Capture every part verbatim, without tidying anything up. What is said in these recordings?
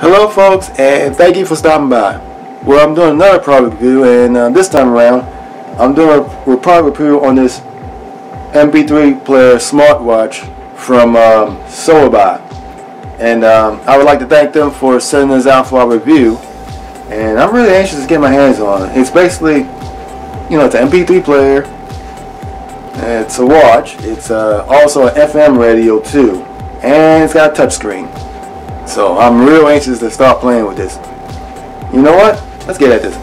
Hello folks, and thank you for stopping by. Well, I'm doing another product review, and uh, this time around I'm doing a product review on this M P three player smartwatch from um, SEWOBYE, and um, I would like to thank them for sending this out for our review, and I'm really anxious to get my hands on it. It's basically, you know, it's an M P three player, it's a watch, it's uh, also an F M radio too, and it's got a touchscreen. So I'm real anxious to start playing with this. You know what? Let's get at this.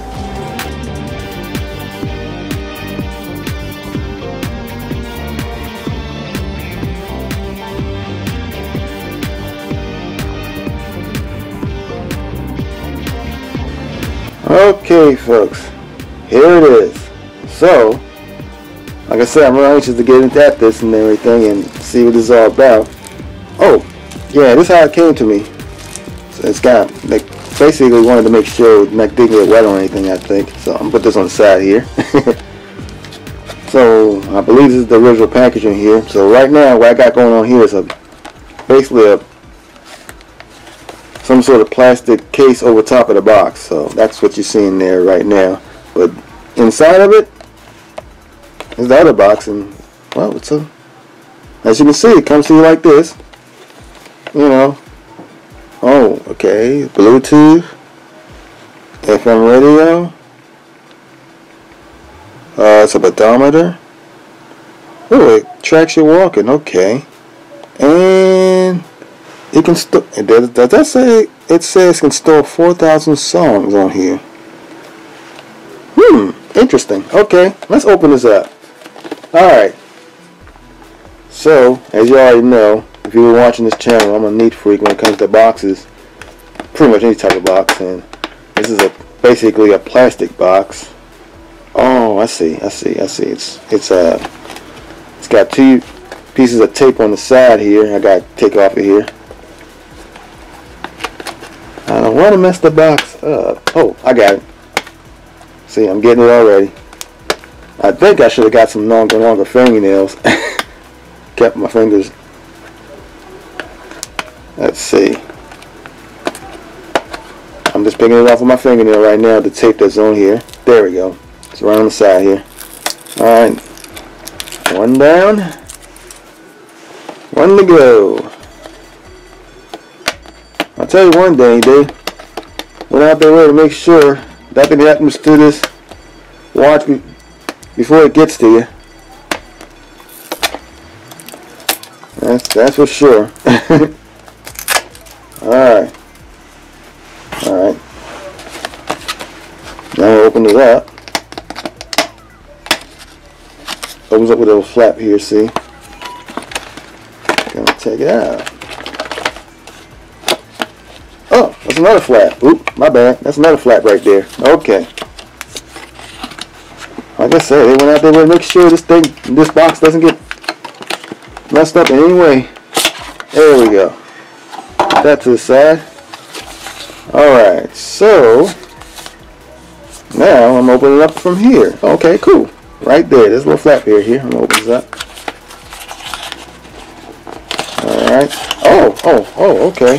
Okay folks, here it is. So, like I said, I'm real anxious to get at this and everything and see what this is all about. Oh, yeah, this is how it came to me. It's got, like, basically wanted to make sure it's not digging it wet or anything, I think. So I'm gonna put this on the side here. So I believe this is the original packaging here. So right now what I got going on here is a basically a some sort of plastic case over top of the box. So that's what you're seeing there right now. But inside of it is the other box, and well, it's a, as you can see, it comes to you like this. You know. Oh, okay, Bluetooth, F M radio, uh, it's a pedometer, oh, it tracks your walking, okay, and it can, st does, does that say, it says it can store four thousand songs on here, hmm, interesting. Okay, let's open this up. Alright, so, as you already know, if you were watching this channel, I'm a neat freak when it comes to boxes, pretty much any type of box, and this is a basically a plastic box. Oh, I see, I see, I see. It's it's a uh, it's got two pieces of tape on the side here. I got to take off of here. I don't want to mess the box up. Oh, I got it. See, I'm getting it already. I think I should have got some longer, longer fingernails. Kept my fingers. Let's see. I'm just picking it off with my fingernail right now, the tape that's on here. There we go. It's right on the side here. Alright. One down. One to go. I'll tell you one thing, dude. Went out there to make sure nothing happens to this watch before it gets to you. That's, that's for sure. Alright. Alright. Now we open it up. Opens up with a little flap here, see? Gonna take it out. Oh, that's another flap. Oop, my bad. That's another flap right there. Okay. Like I said, they went out there to make sure this thing, this box doesn't get messed up in any way. There we go. That to the side. Alright, so now I'm opening it up from here. Okay, cool. Right there. There's a little flap here. Here, I'm gonna open this up. Alright. Oh, oh, oh, okay.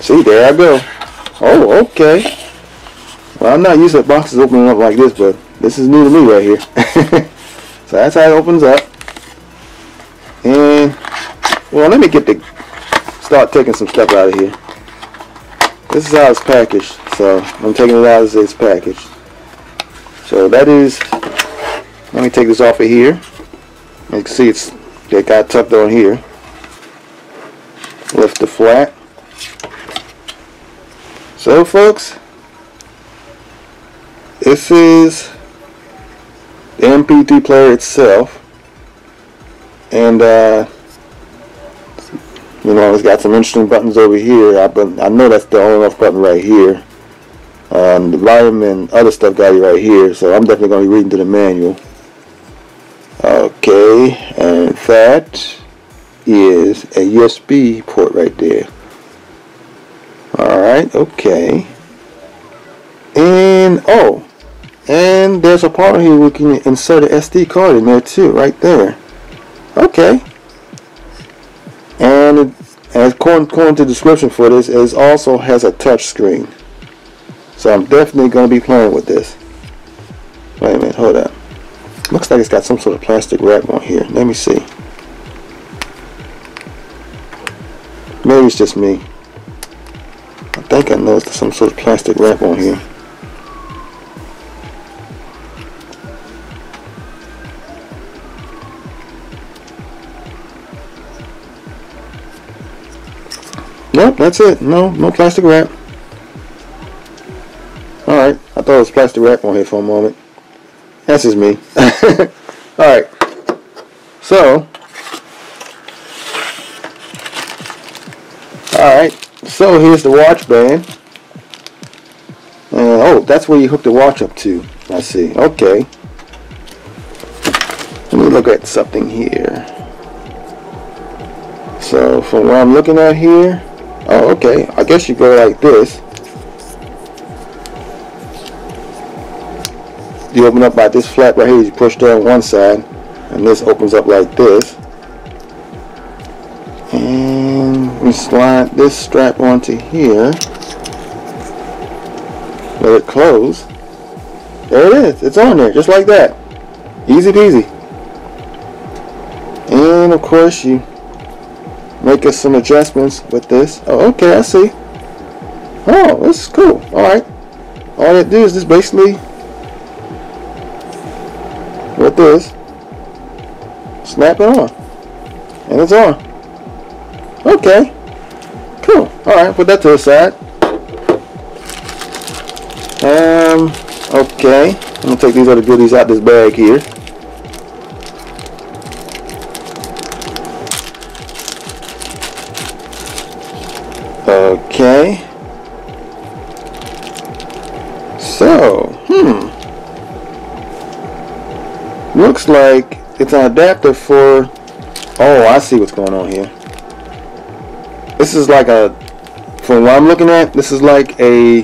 See, there I go. Oh, okay. Well, I'm not used to boxes opening up like this, but this is new to me right here. So that's how it opens up. And well, let me get the start taking some stuff out of here. This is how it's packaged, so I'm taking it out as it's packaged. So that is, let me take this off of here. You can see it's, they got tucked on here. Lift the flap. So folks, this is the M P three player itself, and uh you know, it's got some interesting buttons over here. I, but I know that's the on off button right here. Um, the volume and other stuff got you right here, so I'm definitely going to be reading through the manual. Okay, and that is a U S B port right there. Alright, okay. And, oh, and there's a part here we can insert an S D card in there too, right there. Okay. according, according to the description for this, it also has a touch screen. So I'm definitely going to be playing with this. Wait a minute, hold up. Looks like it's got some sort of plastic wrap on here. Let me see. Maybe it's just me. I think I noticed some sort of plastic wrap on here. Nope, that's it. No, no plastic wrap. Alright, I thought it was plastic wrap on here for a moment. That's just me. Alright. So. Alright. So here's the watch band. And, oh, that's where you hook the watch up to. I see. Okay. Let me look at something here. So from what I'm looking at here. Oh, okay. I guess you go like this. You open up by this flap right here. You push down one side, and this opens up like this. And we slide this strap onto here. Let it close. There it is. It's on there, just like that. Easy peasy. And of course, you make us some adjustments with this. Oh, okay, I see. Oh, this is cool. All right. All it do is just basically. With this, snap it on, and it's on. Okay, cool. All right, put that to the side. Um, okay, I'm gonna take these other goodies out this bag here. Okay. So, hmm. Looks like it's an adapter for, oh, I see what's going on here. This is like a, from what I'm looking at, this is like a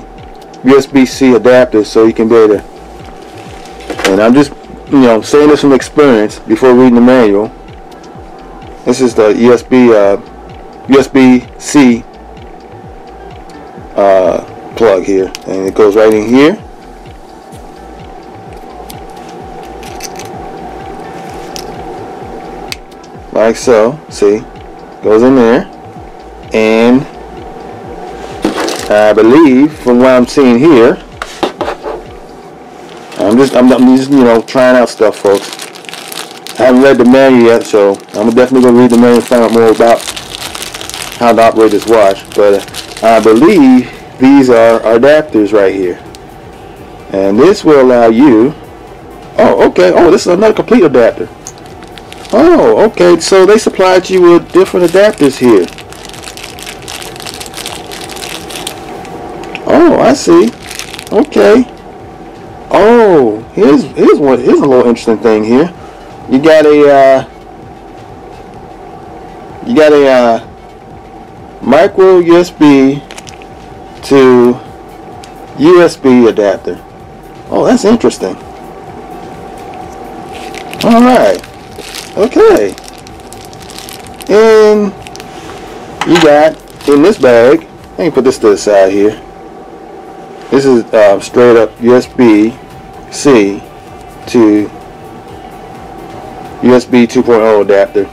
U S B C adapter, so you can be able to, and I'm just, you know, saying this from experience before reading the manual. This is the U S B, uh, U S B C uh, plug here, and it goes right in here. Like so, see, goes in there, and I believe from what I'm seeing here, I'm just, I'm, I'm just, you know, trying out stuff, folks. I haven't read the manual yet, so I'm definitely gonna read the manual and find out more about how to operate this watch. But I believe these are adapters right here, and this will allow you. Oh, okay. Oh, this is another complete adapter. Oh, okay, so they supplied you with different adapters here. Oh, I see. Okay. Oh, here's here's one here's a little interesting thing here. You got a uh, you got a uh, micro U S B to U S B adapter. Oh, that's interesting. All right. Okay, and you got in this bag, let me put this to the side here, this is uh, straight up U S B C to U S B two point oh adapter,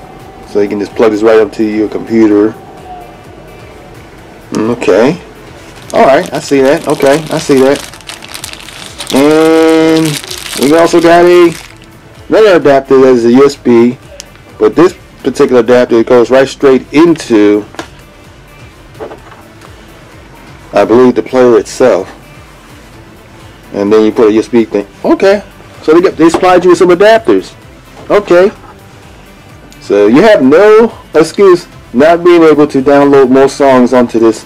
so you can just plug this right up to your computer. Okay, alright, I see that. Okay, I see that. And we also got a another adapter that is a U S B, but this particular adapter goes right straight into, I believe, the player itself, and then you put a U S B thing. Okay, so they got, they supplied you with some adapters. Okay, so you have no excuse not being able to download more songs onto this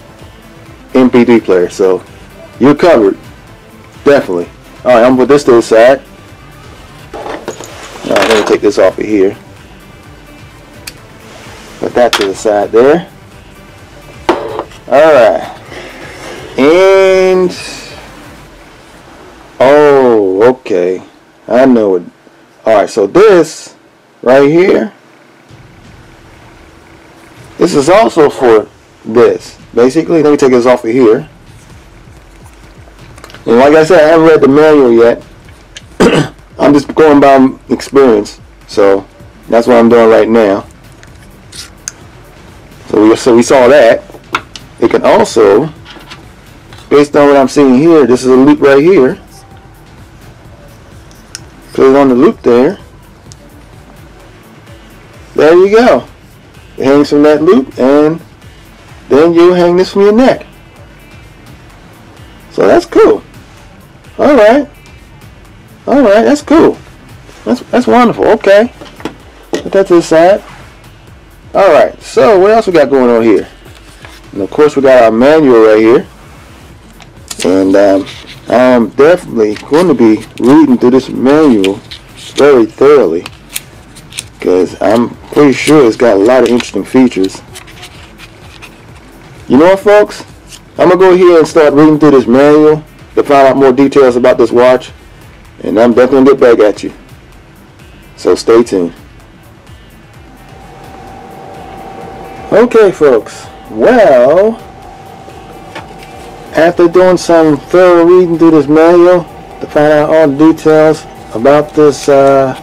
M P three player. So you're covered, definitely. All right, I'm gonna put this to the side. Alright, let me take this off of here. Put that to the side there. Alright. And oh, okay. I know it. Alright, so this right here. This is also for this. Basically, let me take this off of here. And like I said, I haven't read the manual yet. I'm just going by experience. So that's what I'm doing right now. So we, so we saw that. It can also, based on what I'm seeing here, this is a loop right here. Put it on the loop there. There you go. It hangs from that loop, and then you hang this from your neck. So that's cool. Alright. Alright, that's cool. That's that's wonderful. Okay. Put that to the side. Alright, so what else we got going on here? And of course we got our manual right here. And um, I'm definitely going to be reading through this manual very thoroughly, because I'm pretty sure it's got a lot of interesting features. You know what, folks? I'm going to go ahead and start reading through this manual to find out more details about this watch, and I'm definitely going to get back at you. So stay tuned. Okay, folks. Well, after doing some thorough reading through this manual to find out all the details about this uh,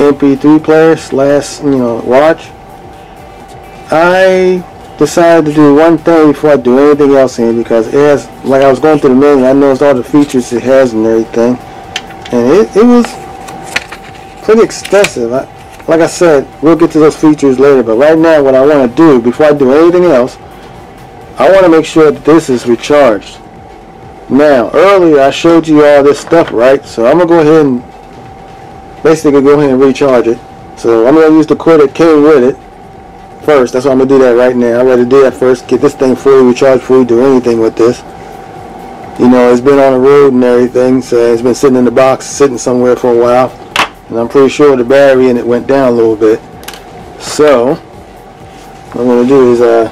M P three player slash you know watch, I decided to do one thing before I do anything else in it, because it has, like I was going through the menu, I noticed all the features it has and everything, and it, it was pretty extensive. I, like I said, we'll get to those features later, but right now what I want to do before I do anything else, I want to make sure that this is recharged. Now, earlier I showed you all this stuff, right? So I'm going to go ahead and basically go ahead and recharge it. So I'm going to use the cord that came with it first. That's why I'm going to do that right now. I'd rather do that first, get this thing fully recharged before we do anything with this. You know, it's been on the road and everything, so it's been sitting in the box, sitting somewhere for a while. And I'm pretty sure the battery in it went down a little bit. So, what I'm going to do is... uh.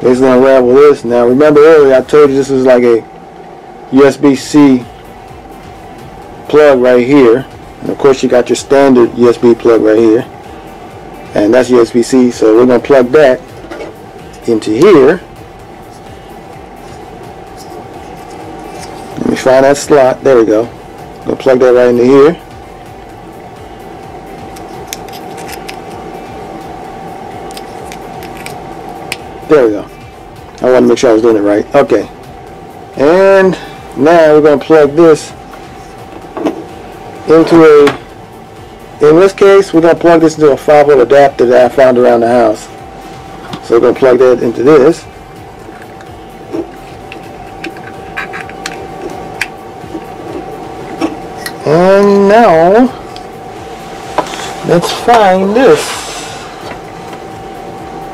It's going to unravel this. Now, remember earlier I told you this was like a U S B C plug right here. And of course you got your standard U S B plug right here. And that's U S B C. So we're going to plug that into here. Let me find that slot. There we go. I'm going to plug that right into here. There we go. I want to make sure I was doing it right. Okay. And now we're going to plug this into a, in this case, we're going to plug this into a five volt adapter that I found around the house. So we're going to plug that into this. And now, let's find this.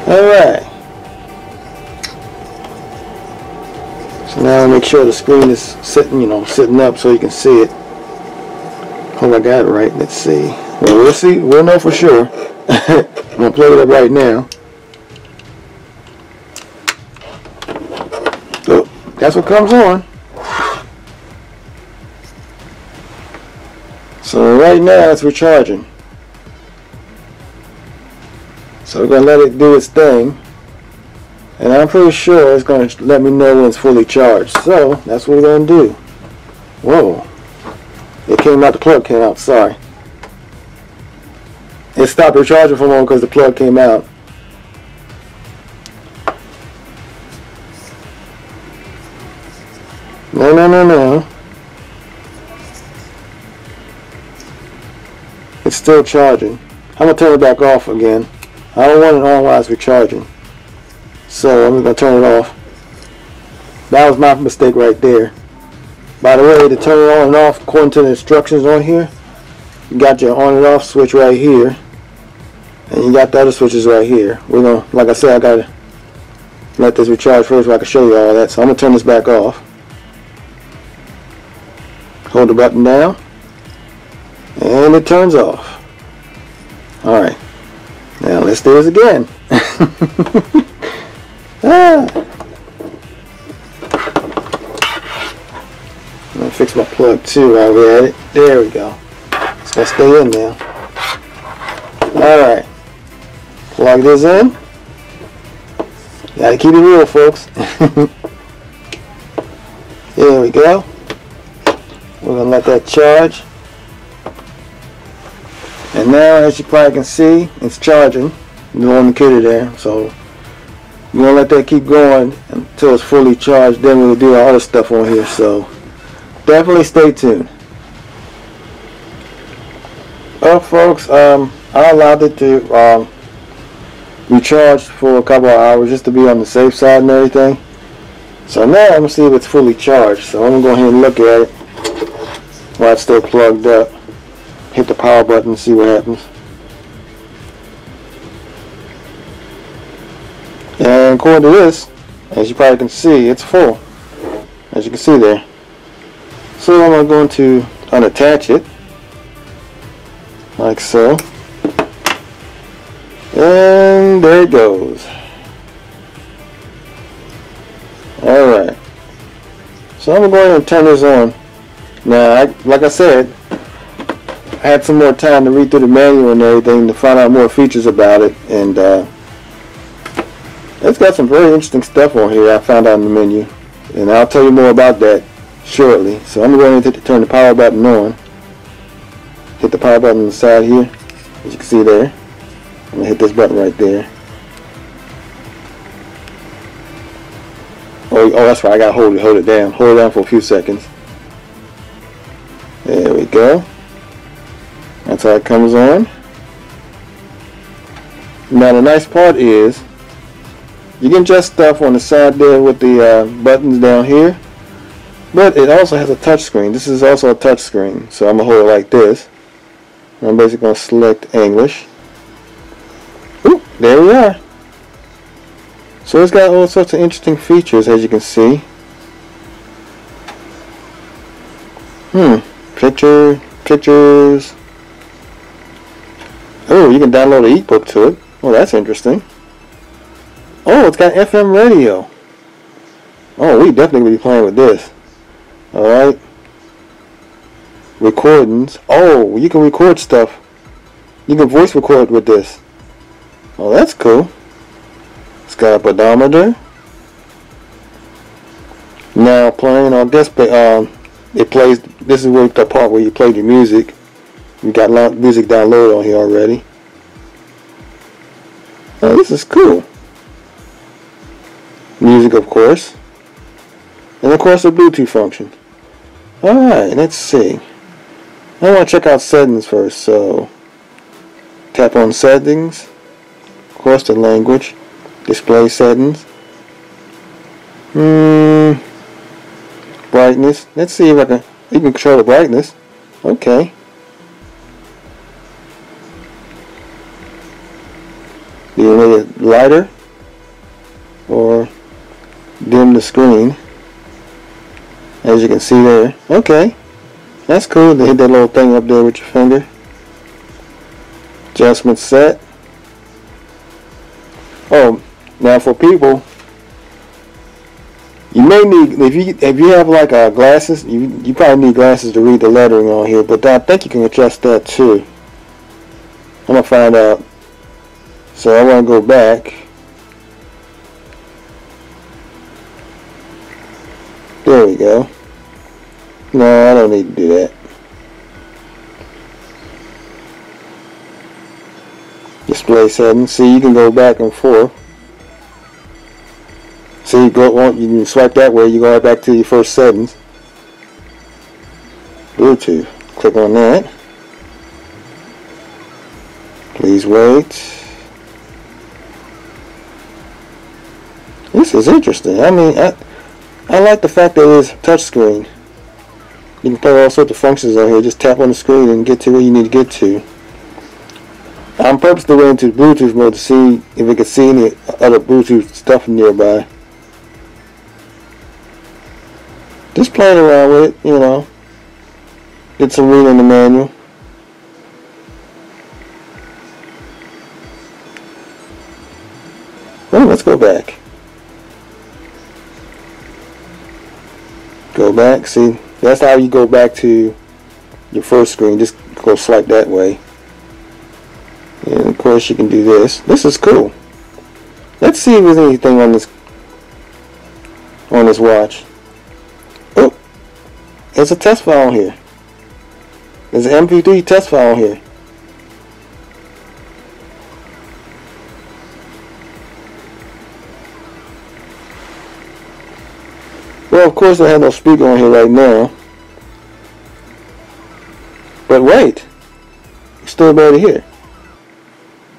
Alright. Now make sure the screen is sitting, you know, sitting up so you can see it. Hope I got it right. Let's see. Well, we'll see. We'll know for sure. I'm gonna plug it up right now. So that's what comes on. So right now it's recharging. So we're gonna let it do its thing. And I'm pretty sure it's going to let me know when it's fully charged. So that's what we're going to do. Whoa. It came out, the plug came out, sorry. It stopped recharging for a moment because the plug came out. No, no, no, no. It's still charging. I'm going to turn it back off again. I don't want it on while it's recharging. So I'm going to turn it off. That was my mistake right there. By the way, to turn it on and off according to the instructions on here, you got your on and off switch right here, and you got the other switches right here. We're going to, like I said, I got to let this recharge first so I can show you all that. So I'm going to turn this back off. Hold the button down, and it turns off. Alright, now let's do this again. Ah. I'm going to fix my plug too while we're at it. There we go. It's going to stay in now. Alright. Plug this in. Gotta keep it real, folks. There we go. We're gonna let that charge. And now, as you probably can see, it's charging. No indicator there, so we're gonna let that keep going until it's fully charged. Then we'll do our other stuff on here. So definitely stay tuned. Well, folks, um, I allowed it to um, recharge for a couple of hours just to be on the safe side and everything. So now I'm gonna see if it's fully charged. So I'm gonna go ahead and look at it while it's still plugged up. Hit the power button and see what happens. And according to this, as you probably can see, it's full. As you can see there. So I'm going to unattach it, like so. And there it goes. Alright. So I'm going to go ahead and turn this on. Now, I, like I said, I had some more time to read through the manual and everything to find out more features about it, and uh, it's got some very interesting stuff on here I found out in the menu, and I'll tell you more about that shortly. So I'm going to turn the power button on. Hit the power button on the side here, as you can see there. I'm going to hit this button right there. Oh, oh that's right, I got to hold it, hold it down. Hold it down for a few seconds. There we go. That's how it comes on. Now the nice part is you can adjust stuff on the side there with the uh, buttons down here, but it also has a touch screen. This is also a touch screen, so I'm going to hold it like this. I'm basically going to select English. Ooh, there we are. So it's got all sorts of interesting features, as you can see. Hmm, picture, pictures. Oh, you can download an ebook to it. Oh, that's interesting. Oh, it's got F M radio. Oh, we definitely will be playing with this. Alright. Recordings. Oh, you can record stuff. You can voice record with this. Oh, that's cool. It's got a pedometer. Now, playing on display, um, it plays, this is where the part where you play your music. We got a lot of music downloaded on here already. Oh, this is cool. Music, of course. And of course the Bluetooth function. Alright, let's see. I want to check out settings first, so tap on settings. Of course the language. Display settings. Hmm. Brightness. Let's see if I can, you can control the brightness. Okay. Do you make it lighter or dim the screen, as you can see there. Okay, that's cool. They hit that little thing up there with your finger. Adjustment set. Oh, now for people, you may need, if you if you have like uh, glasses, you you probably need glasses to read the lettering on here. But I think you can adjust that too. I'm gonna find out. So I want to go back. There we go. No, I don't need to do that. Display settings. See, you can go back and forth. See, you go, you can swipe that way. You go right back to your first settings. Bluetooth. Click on that. Please wait. This is interesting. I mean, I, I like the fact that it is touch screen. You can play all sorts of functions on here. Just tap on the screen and get to where you need to get to. I'm purposely went into Bluetooth mode to see if we could see any other Bluetooth stuff nearby. Just playing around with it, you know. Did some reading in the manual. Well, let's go back. Go back, see, that's how you go back to your first screen. Just go swipe that way. And of course you can do this. This is cool. Let's see if there's anything on this on this watch. Oh, there's a test file here. There's an M P three test file here. Well, of course I have no speaker on here right now. But wait, it's still better here.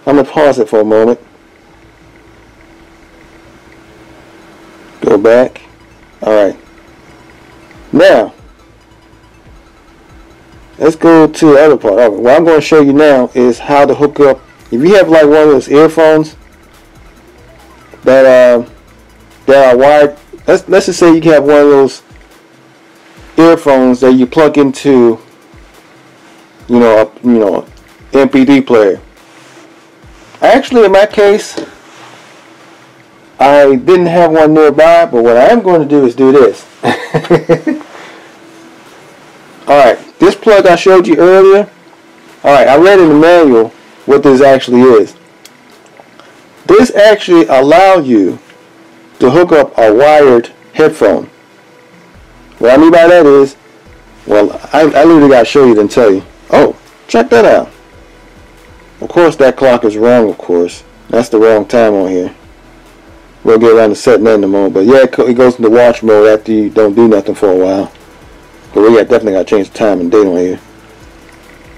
I'm gonna pause it for a moment. Go back. Alright. Now, let's go to the other part. Right, what I'm going to show you now is how to hook up. If you have like one of those earphones that uh, that are wired, let's let's just say you have one of those earphones that you plug into, you know, a, you know, M P three player. Actually, in my case, I didn't have one nearby, but what I am going to do is do this. Alright, this plug I showed you earlier, alright, I read in the manual what this actually is. This actually allows you to hook up a wired headphone. What I mean by that is, well, I, I literally got to show you then tell you. Oh, check that out. Of course that clock is wrong, of course. That's the wrong time on here. We'll get around to setting that in a moment. But yeah, it goes into watch mode after you don't do nothing for a while. But we got, definitely got to change the time and date on here.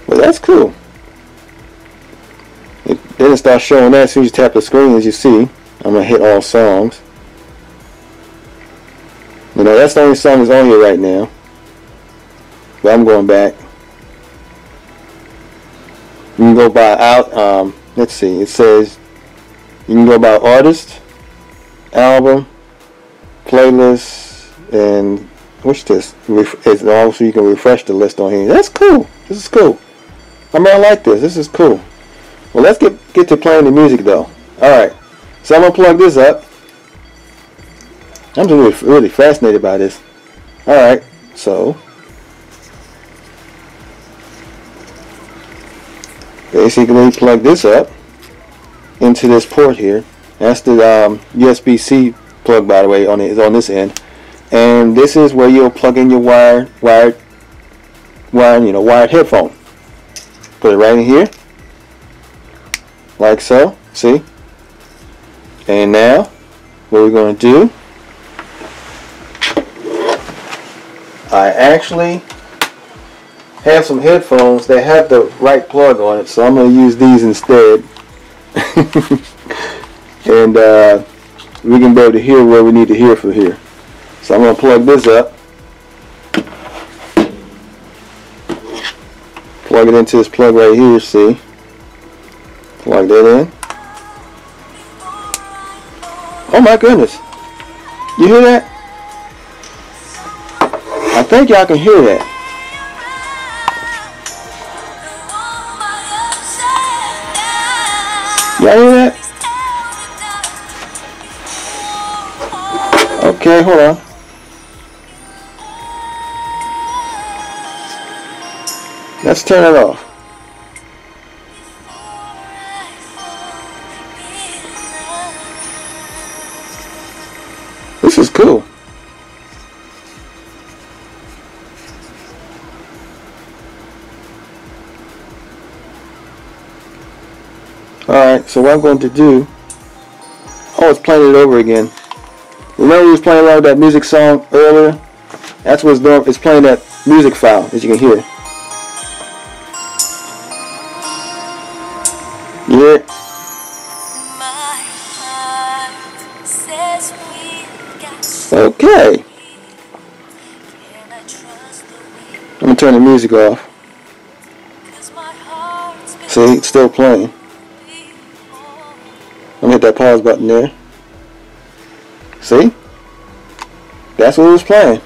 But that's cool. It, then it starts showing that as soon as you tap the screen, as you see. I'm going to hit all songs. You know, that's the only song that's on here right now. But I'm going back. You can go by out. Um, let's see. It says you can go by artist, album, playlist, and what's this? It's also you can refresh the list on here. That's cool. This is cool. I mean, I like this. This is cool. Well, let's get get to playing the music though. All right. So I'm gonna plug this up. I'm just really, really fascinated by this. All right. So. Basically plug this up into this port here. That's the um, U S B C plug, by the way, on is on this end, and this is where you'll plug in your wire, wired, wired, you know, wired headphone. Put it right in here, like so. See? And now, what we're going to do? I actually have some headphones that have the right plug on it, so I'm going to use these instead. And uh, we can be able to hear where we need to hear for here. So I'm going to plug this up, plug it into this plug right here, see, plug that in. Oh my goodness, you hear that? I think y'all can hear that. Y'all hear that? Okay, hold on. Let's turn it off. This is cool. Alright, so what I'm going to do, oh, it's playing it over again. Remember we was playing along with that music song earlier? That's what's doing, it's playing that music file, as you can hear. You hear it? Okay. I'm going to turn the music off. See, it's still playing. I'm gonna hit that pause button there. See? That's what it was playing.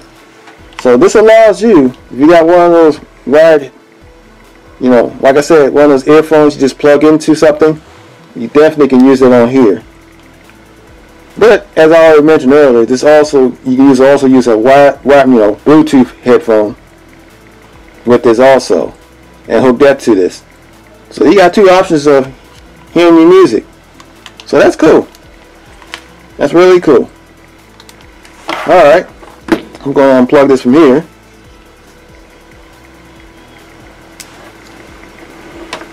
So this allows you, if you got one of those wired, you know, like I said, one of those earphones you just plug into something, you definitely can use it on here. But as I already mentioned earlier, this also you can use also use a wired, wired, you know, Bluetooth headphone with this also, and hook that to this. So you got two options of hearing your music. So that's cool. That's really cool. Alright, I'm going to unplug this from here.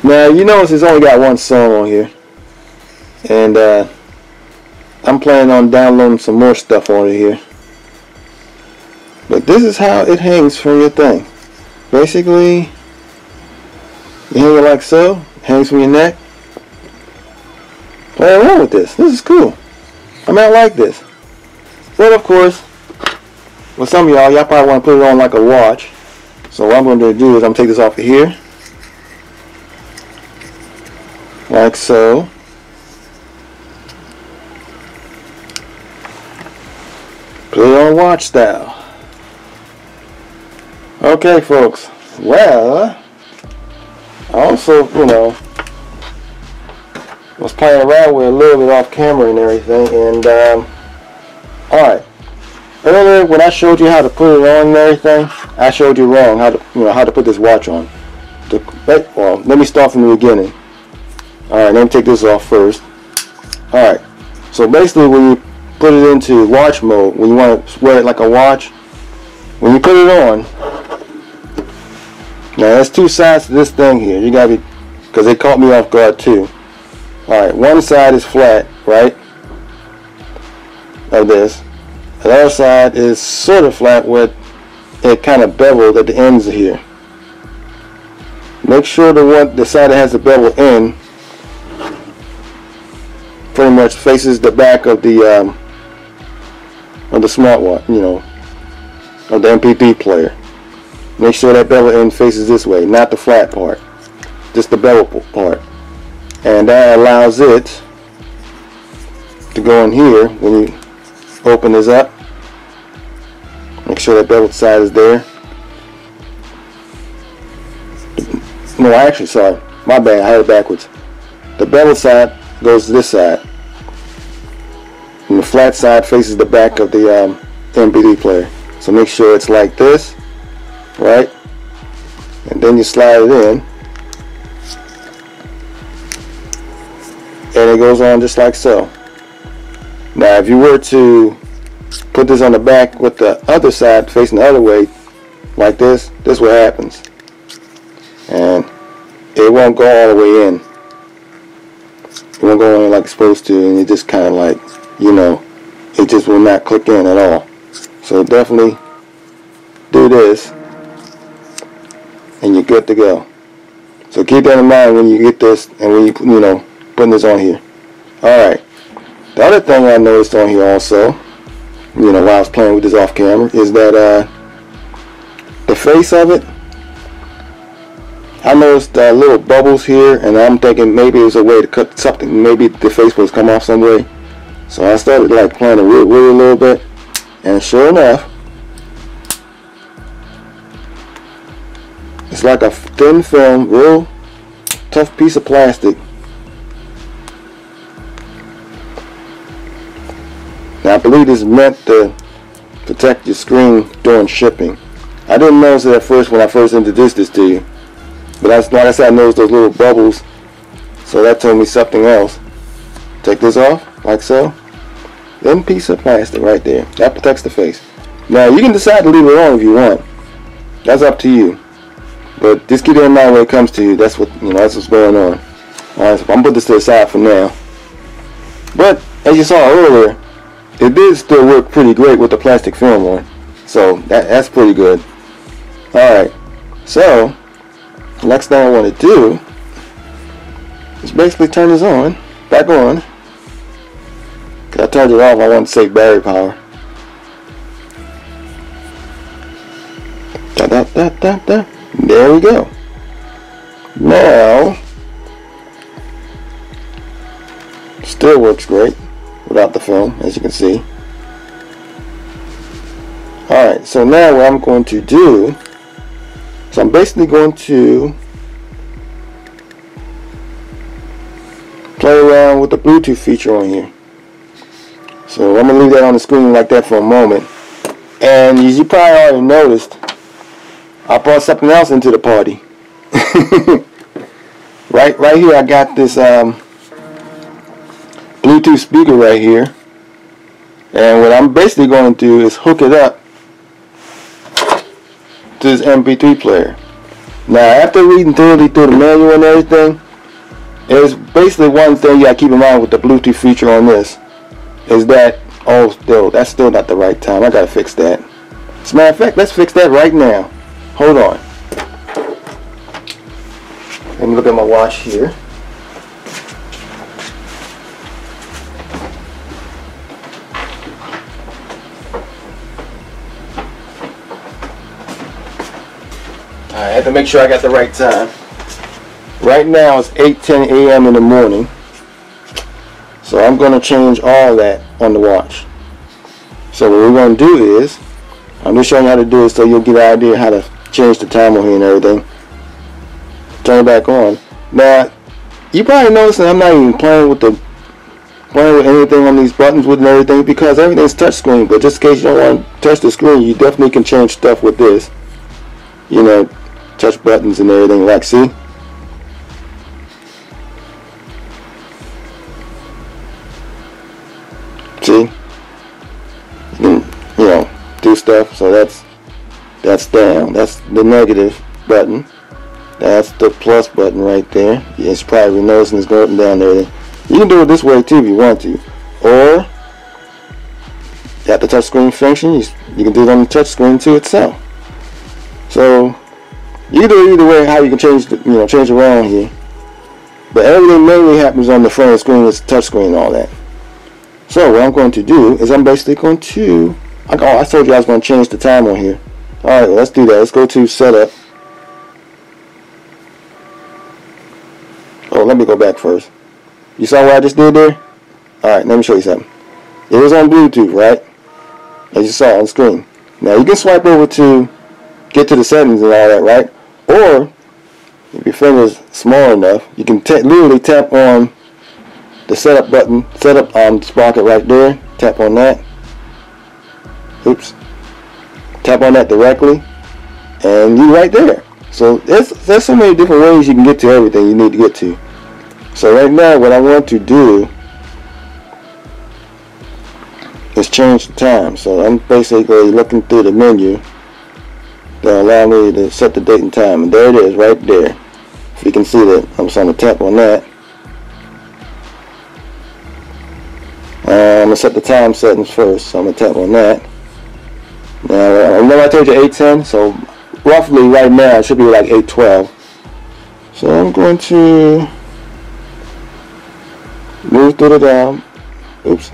Now, you notice it's only got one song on here. And uh, I'm planning on downloading some more stuff on it here. But this is how it hangs from your thing. Basically, you hang it like so, hangs from your neck. Play around with this. This is cool. I mean, I like this. But of course, with some of y'all, y'all probably want to put it on like a watch. So what I'm going to do is I'm going to take this off of here. Like so. Put it on watch style. Okay, folks. Well, I also, you know, was playing around with a little bit off camera and everything, and um, alright, earlier when I showed you how to put it on and everything, I showed you wrong how to, you know, how to put this watch on. To, well, let me start from the beginning. Alright, let me take this off first. Alright, so basically when you put it into watch mode, when you want to wear it like a watch, when you put it on, now there's two sides to this thing here. You gotta be, because they caught me off guard too. Alright, one side is flat, right? Like this. The other side is sort of flat with it kind of beveled at the ends here. Make sure the one the side that has the bevel in pretty much faces the back of the um, of the smartwatch, you know, of the M P three player. Make sure that bevel end faces this way, not the flat part, just the bevel part. And that allows it to go in here when you open this up. Make sure that beveled side is there. No, I actually sorry, my bad, I had it backwards. The beveled side goes to this side, and the flat side faces the back of the um, M P three player. So make sure it's like this, right? And then you slide it in. And it goes on just like so. Now if you were to put this on the back with the other side facing the other way like this, this is what happens. And it won't go all the way in. It won't go in like it's supposed to, and it just kind of like, you know, it just will not click in at all. So definitely do this and you're good to go. So keep that in mind when you get this and when you, you know, putting this on here. Alright, the other thing I noticed on here also, you know, while I was playing with this off camera, is that uh, the face of it, I noticed uh, little bubbles here, and I'm thinking maybe it was a way to cut something, maybe the face was come off some way. So I started like playing with it a little bit, and sure enough, it's like a thin film, real tough piece of plastic. I believe this is meant to protect your screen during shipping. I didn't notice it at first when I first introduced this to you, but that's like I said, I noticed those little bubbles, so that told me something else. Take this off, like so. Then piece of plastic right there. That protects the face. Now you can decide to leave it on if you want. That's up to you. But just keep it in mind when it comes to you. That's what you know. That's what's going on. Alright, so I'm gonna put this to the side for now. But as you saw earlier, it did still work pretty great with the plastic film on, so that, that's pretty good. Alright, so the next thing I want to do is basically turn this on, back on, because I turned it off, I wanted to save battery power. Da, da, da, da, da. There we go. Now, still works great without the film, as you can see. Alright, so now what I'm going to do, so I'm basically going to play around with the Bluetooth feature on here. So I'm gonna leave that on the screen like that for a moment. And as you probably already noticed, I brought something else into the party. right right here I got this um Bluetooth speaker right here, And what I'm basically going to do is hook it up to this M P three player. Now, after reading thoroughly through the manual and everything, there's basically one thing you gotta keep in mind with the Bluetooth feature on this, is that, oh, still, that's still not the right time. I gotta fix that. As a matter of fact, let's fix that right now. Hold on. Let me look at my watch here. I had to make sure I got the right time. Right now it's eight ten A M in the morning, so I'm going to change all that on the watch. So what we're going to do is, I'm just showing you how to do it so you'll get an idea how to change the time on here and everything. Turn it back on. Now, you probably noticed that I'm not even playing with the playing with anything on these buttons with and everything, because everything's touchscreen. But just in case you don't want to touch the screen, you definitely can change stuff with this. You know, touch buttons and everything, like, see? See? You can, you know, do stuff. So that's, that's down. That's the negative button. That's the plus button right there. Yeah, it's probably noticing it's going up and down there. You can do it this way too if you want to. Or, got the touchscreen function, you, you can do it on the touchscreen too itself. So, you can do it either way how you can change the, you know, change around here. But everything mainly happens on the front of the screen, it's touch screen and all that. So what I'm going to do is I'm basically going to, I, oh, I told you I was going to change the time on here. Alright, well, let's do that. Let's go to setup. Oh, let me go back first. You saw what I just did there? Alright, let me show you something. It was on Bluetooth, right? As you saw on screen. Now you can swipe over to get to the settings and all that, right? Or, if your finger's small enough, you can literally tap on the setup button, setup um, sprocket right there, tap on that, oops, tap on that directly, and you're right there. So, there's, there's so many different ways you can get to everything you need to get to. So right now, what I want to do is change the time. So I'm basically looking through the menu. Now allow me to set the date and time, and there it is right there. If you can see that, I'm just going to tap on that. Uh, I'm going to set the time settings first, so I'm going to tap on that. Now, I know I told you eight ten, so roughly right now it should be like eight twelve. So I'm going to move through the down. Oops.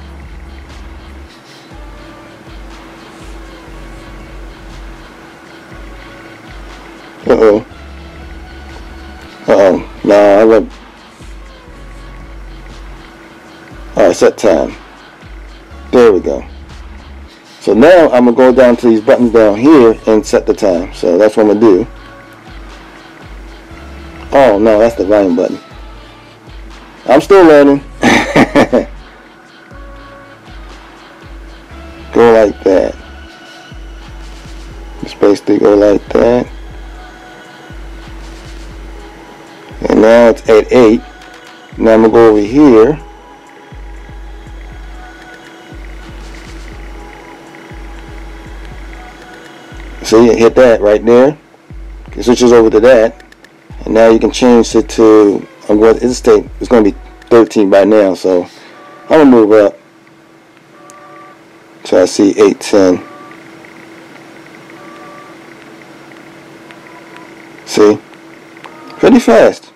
Uh-oh. Uh-oh. Nah, I went... Alright, set time. There we go. So now I'm going to go down to these buttons down here and set the time. So that's what I'm going to do. Oh, no, that's the volume button. I'm still learning. Go like that. Just basically go like that. And now it's at eight. Now I'm going to go over here. See, hit that right there. It switches over to that. And now you can change it to, I'm going to, it's going to be thirteen by now. So I'm going to move up. So I see eight ten. See? Pretty fast.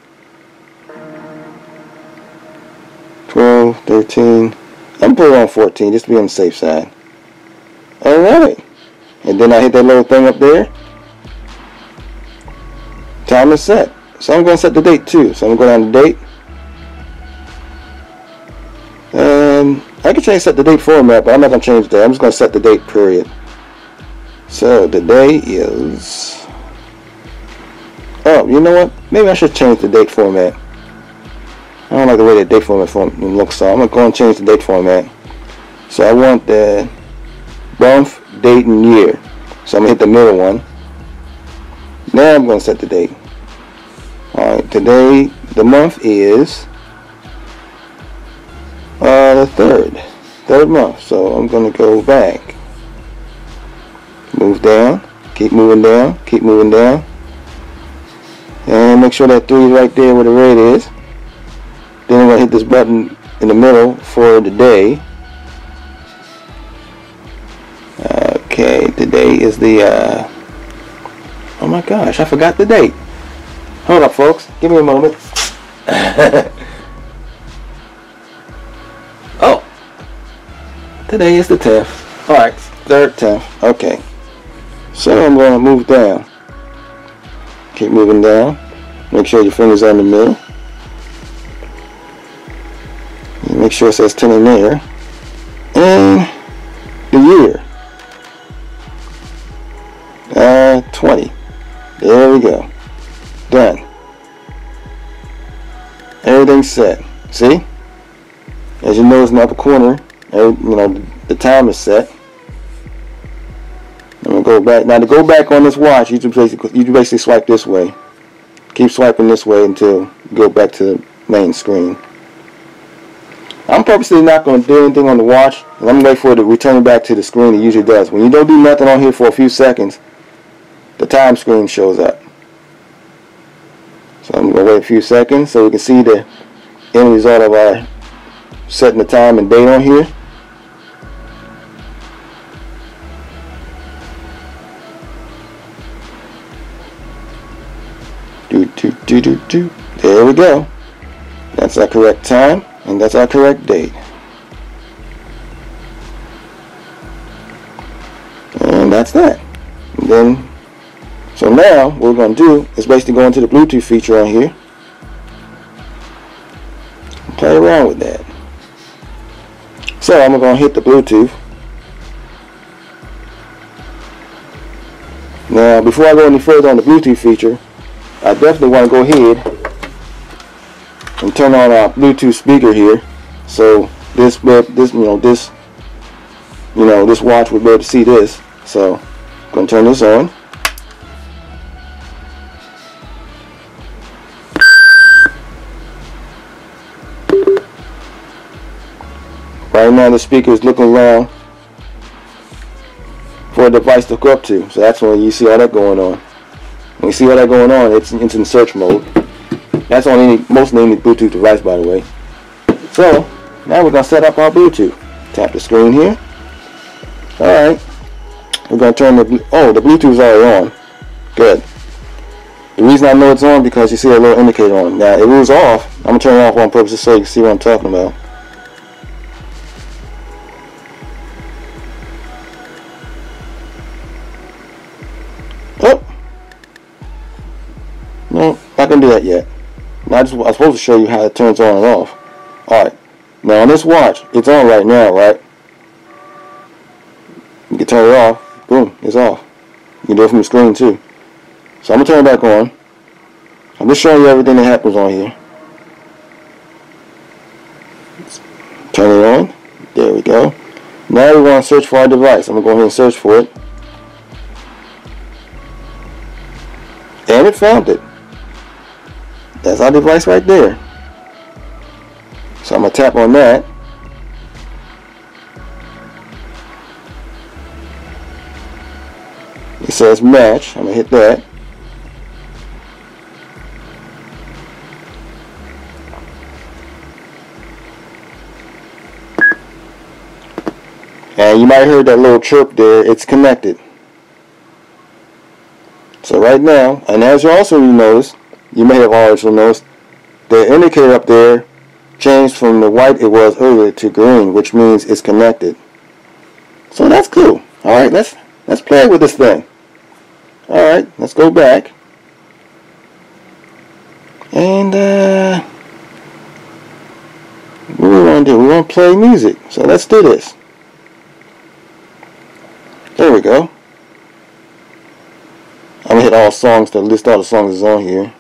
twelve, thirteen. I'm putting on fourteen just to be on the safe side. Alright. And then I hit that little thing up there. Time is set. So I'm going to set the date too. So I'm going to go down to date. Um, I can change set the date format, but I'm not going to change that. I'm just going to set the date period. So the day is... Oh, you know what? Maybe I should change the date format. I don't like the way the date format form looks, so I'm going to go and change the date format. So I want the month, date, and year. So I'm going to hit the middle one. Now I'm going to set the date. Alright, today, the month is uh, the third. third month. So I'm going to go back, move down, keep moving down, keep moving down, and make sure that three is right there where the red is. Then I'm going to hit this button in the middle for the day. Okay, today is the uh, oh my gosh, I forgot the date. Hold up, folks, give me a moment. Oh, today is the tenth. All right, third tenth. Okay, so I'm going to move down. Keep moving down. Make sure your fingers are in the middle. Make sure it says ten in there. And the year. Uh, twenty. There we go. Done. Everything's set. See? As you notice in the upper corner, every, you know, the time is set. I'm going to go back. Now, to go back on this watch, you can basically, you can basically swipe this way. Keep swiping this way until you go back to the main screen. I'm purposely not going to do anything on the watch. I'm going to wait for it to return back to the screen it usually does. When you don't do nothing on here for a few seconds, the time screen shows up. So I'm going to wait a few seconds so we can see the end result of our setting the time and date on here. Do, do, do, do, do. There we go. That's our correct time and that's our correct date. And that's that. And then, so now what we're going to do is basically go into the Bluetooth feature on here and play around with that. So I'm going to hit the Bluetooth. Now before I go any further on the Bluetooth feature, I definitely want to go ahead and turn on our Bluetooth speaker here, so this this you know this you know this watch would be able to see this. So I'm going to turn this on. Right now the speaker is looking around for a device to go up to, so that's when you see all that going on. When you see all that going on, it's, it's in search mode. That's on any, mostly any Bluetooth device, by the way. So now we're going to set up our Bluetooth. Tap the screen here. Alright, we're going to turn the, oh, the Bluetooth's already on. Good. The reason I know it's on because you see a little indicator on. Now if it was off, I'm going to turn it off on purpose so you can see what I'm talking about. Not gonna do that yet. Now I just, I'm supposed to show you how it turns on and off. All right. Now on this watch, it's on right now, right? You can turn it off. Boom, it's off. You can do it from the screen too. So I'm gonna turn it back on. I'm just showing you everything that happens on here. Turn it on. There we go. Now we want to search for our device. I'm gonna go ahead and search for it, and it found it. That's our device right there. So I'm going to tap on that. It says match. I'm going to hit that. And you might have heard that little chirp there. It's connected. So right now, and as you also notice, you may have already noticed, the indicator up there changed from the white it was earlier to green, which means it's connected. So that's cool. Alright, let's let's play with this thing. Alright, let's go back. And uh what do we want to do? We want to play music. So let's do this. There we go. I'm gonna hit all songs to list all the songs that's on here.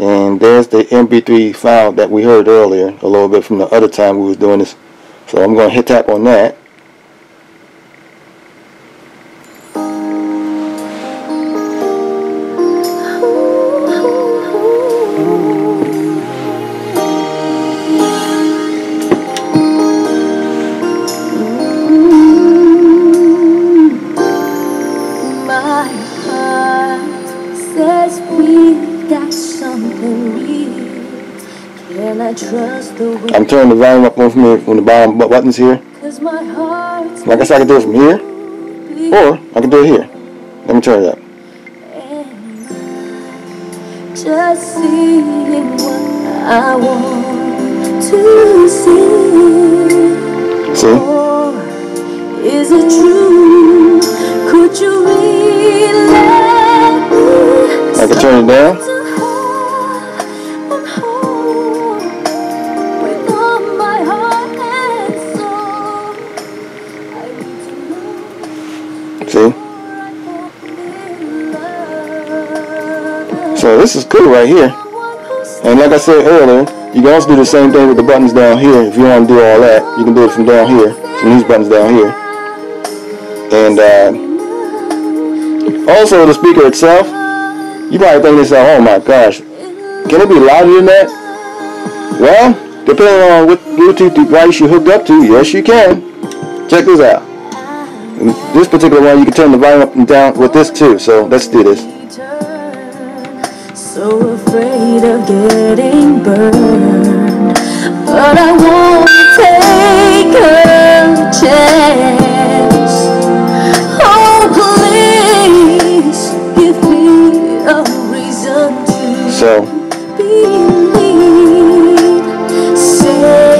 And there's the M P three file that we heard earlier, a little bit from the other time we was doing this. So I'm going to hit tap on that. my heart says we got something real. Can I trust the way? I'm turning the volume up on from here, on the bottom buttons here. I guess I can do it from here, or I can do it here. Let me turn it up. Just seeing what I want to see. See? Or is it true? Could you really let me? I can turn it down. So this is cool right here. And like I said earlier, you can also do the same thing with the buttons down here. If you want to do all that, you can do it from down here, from these buttons down here. And uh, also the speaker itself, you probably think to yourself, oh my gosh, can it be louder than that? Well, depending on what Bluetooth device you hooked up to, yes you can. Check this out. This particular one, you can turn the volume up and down with this too, so let's do this. So afraid of getting burned, but I won't take a chance. Oh please, give me a reason to so. believe. Say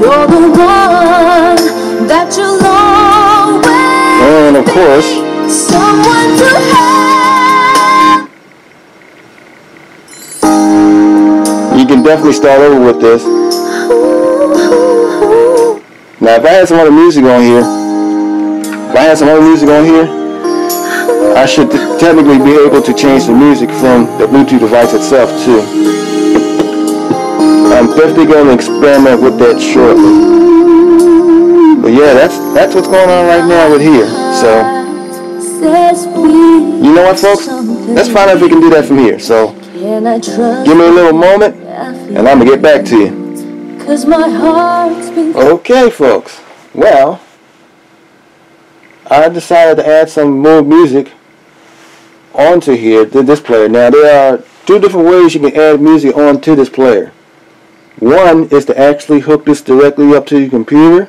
you're the one that you'll and of course, someone to have. You can definitely start over with this. Now, if I had some other music on here, if I had some other music on here, I should technically be able to change the music from the Bluetooth device itself too. I'm definitely going to experiment with that shortly. But yeah, that's that's what's going on right now with here. So, you know what, folks? Let's find out if we can do that from here. So, give me a little moment, and I'm gonna get back to you. Okay, folks. Well, I decided to add some more music onto here to this player. Now, there are two different ways you can add music onto this player. One is to actually hook this directly up to your computer.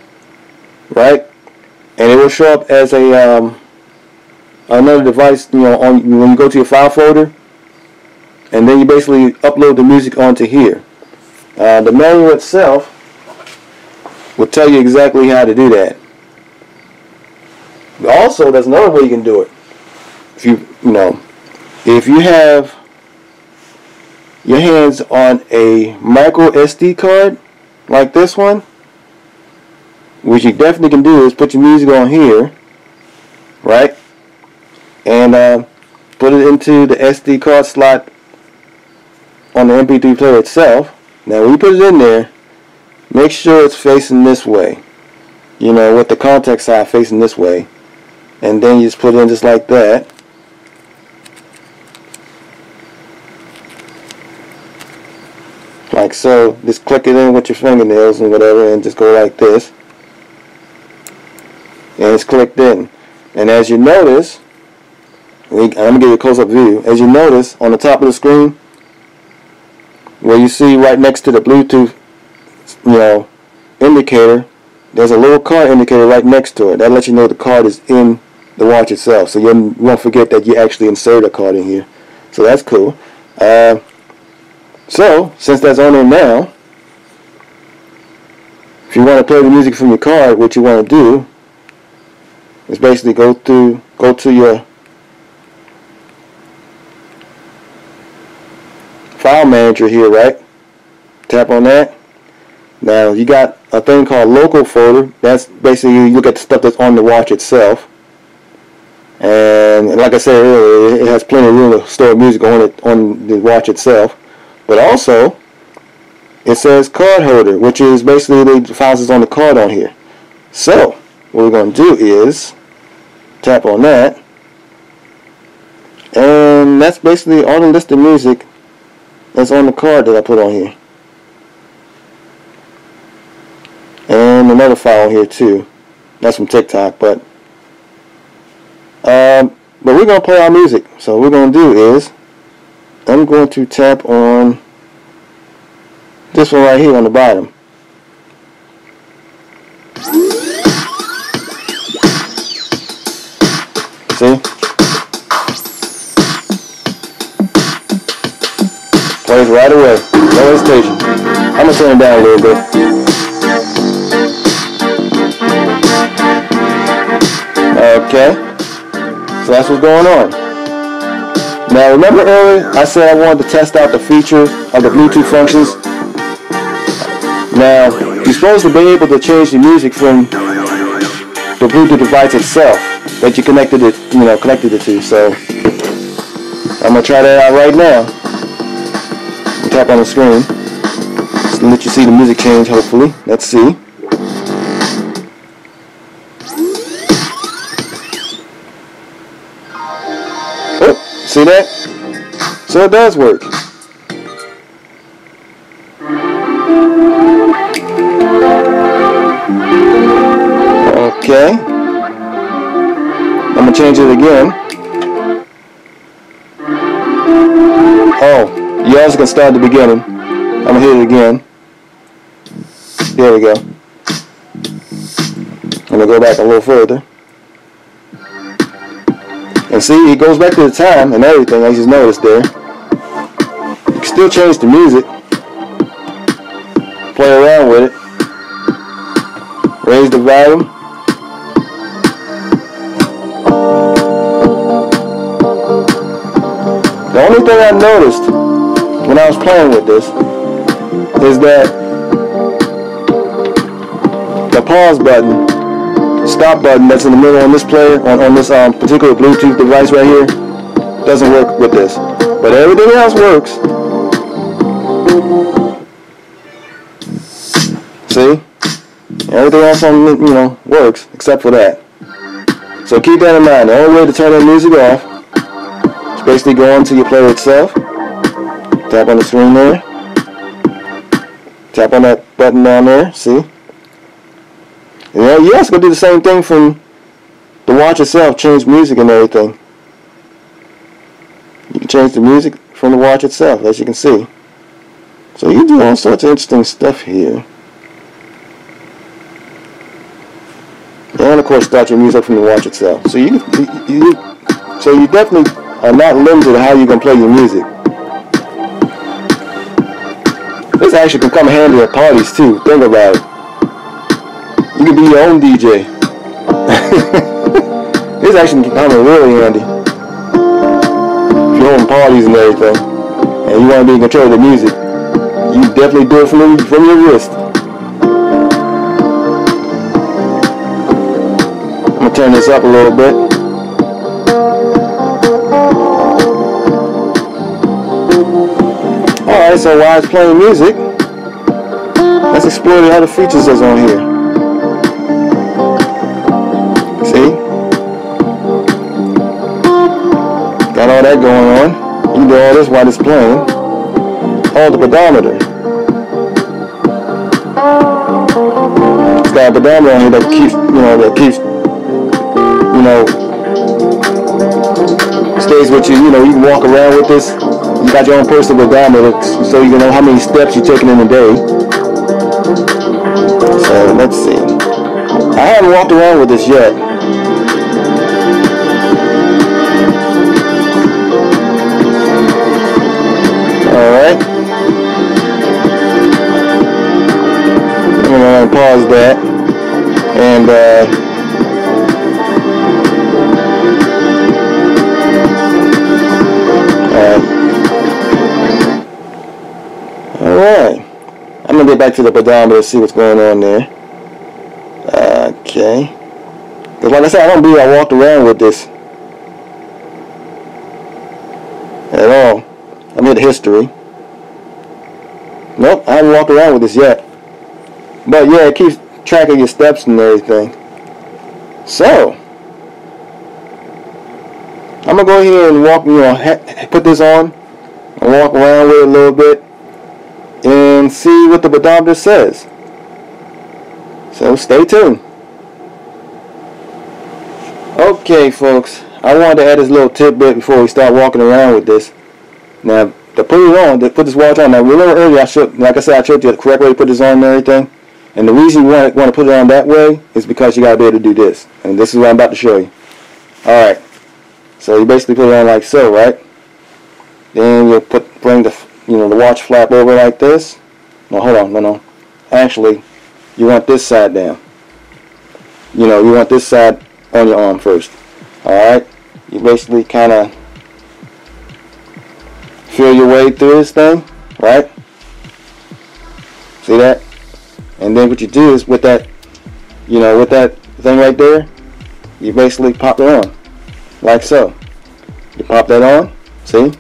Right, and it will show up as a um, another device, you know, on when you go to your file folder, and then you basically upload the music onto here. Uh, the manual itself will tell you exactly how to do that. But also, there's another way you can do it. If you, you know, if you have your hands on a micro S D card like this one. What you definitely can do is put your music on here, right, and uh, put it into the S D card slot on the M P three player itself. Now when you put it in there, make sure it's facing this way, you know, with the contact side facing this way, and then you just put it in just like that. Like so, just click it in with your fingernails and whatever, and just go like this. And it's clicked in, and as you notice, I'm gonna give you a close-up view. As you notice, on the top of the screen, where you see right next to the Bluetooth, you know, indicator, there's a little card indicator right next to it. That lets you know the card is in the watch itself, so you won't forget that you actually inserted a card in here. So that's cool. Uh, so since that's on there now, if you want to play the music from your card, what you want to do is basically go through, go to your file manager here, right? Tap on that. Now you got a thing called local folder. That's basically you look at the stuff that's on the watch itself. And like I said earlier, it has plenty of room to store music on it on the watch itself. But also, it says card holder, which is basically the files that's on the card on here. So what we're going to do is tap on that, and that's basically all the list of music that's on the card that I put on here, and another file here too that's from TikTok. But um, but we're going to play our music. So what we're going to do is, I'm going to tap on this one right here on the bottom. See? Plays right away. No hesitation. I'm going to turn it down a little bit. Okay. So that's what's going on. Now remember earlier I said I wanted to test out the feature of the Bluetooth functions. Now you're supposed to be able to change the music from the Bluetooth device itself that you connected it, you know, connected it to. So I'm gonna try that out right now. Tap on the screen. Just to let you see the music change hopefully. Let's see. See that? So it does work. Okay. I'm gonna change it again. Oh, you also can start at the beginning. I'm gonna hit it again. There we go. I'm gonna go back a little further. And see, it goes back to the time and everything. I just noticed there. You can still change the music. Play around with it. Raise the volume. The only thing I noticed when I was playing with this is that the pause button, stop button that's in the middle on this player, on, on this um, particular Bluetooth device right here, doesn't work with this. But everything else works. See? Everything else on, you know, works except for that. So keep that in mind. The only way to turn that music off is basically go onto your player itself. Tap on the screen there. Tap on that button down there. See? You know, you also can do the same thing from the watch itself, change music and everything. You can change the music from the watch itself, as you can see. So you can do all sorts of interesting stuff here. And of course, start your music from the watch itself. So you, you, you so you definitely are not limited to how you can play your music. This actually can come handy at parties too. Think about it. You can be your own D J. This actually can come in really handy. If you're on parties and everything, and you want to be in control of the music, you definitely do it from, from your wrist. I'm going to turn this up a little bit. Alright, so while it's playing music, let's explore the other features that's on here. Got all that going on. You can do all this while it's playing. Oh, the pedometer. It's got a pedometer on here that keeps, you know, that keeps, you know, stays with you. You know, you can walk around with this. You got your own personal pedometer, so you can know how many steps you're taking in a day. So let's see. I haven't walked around with this yet. Alright. I'm going to pause that. And, uh... Alright. Alright. I'm going to get back to the pedometer and see what's going on there. Okay. Because like I said, I don't believe I walked around with this at all. I'm in history. Nope, I haven't walked around with this yet. But yeah, it keeps track of your steps and everything. So, I'm gonna go here and walk, you know, put this on and walk around with it a little bit and see what the pedometer says. So stay tuned. Okay, folks. I wanted to add this little tidbit before we start walking around with this. Now, to put it on, to put this watch on, now remember earlier, I showed, like I said, I showed you the correct way to put this on and everything. And the reason you want to, want to put it on that way is because you got to be able to do this. And this is what I'm about to show you. Alright, so you basically put it on like so, right? Then you'll put, bring the, you know, the watch flap over like this. No, hold on, no, no. Actually, you want this side down. You know, you want this side on your arm first. Alright, you basically kind of feel your way through this thing, right? See that? And then what you do is with that, you know, with that thing right there, you basically pop it on, like so. You pop that on, see?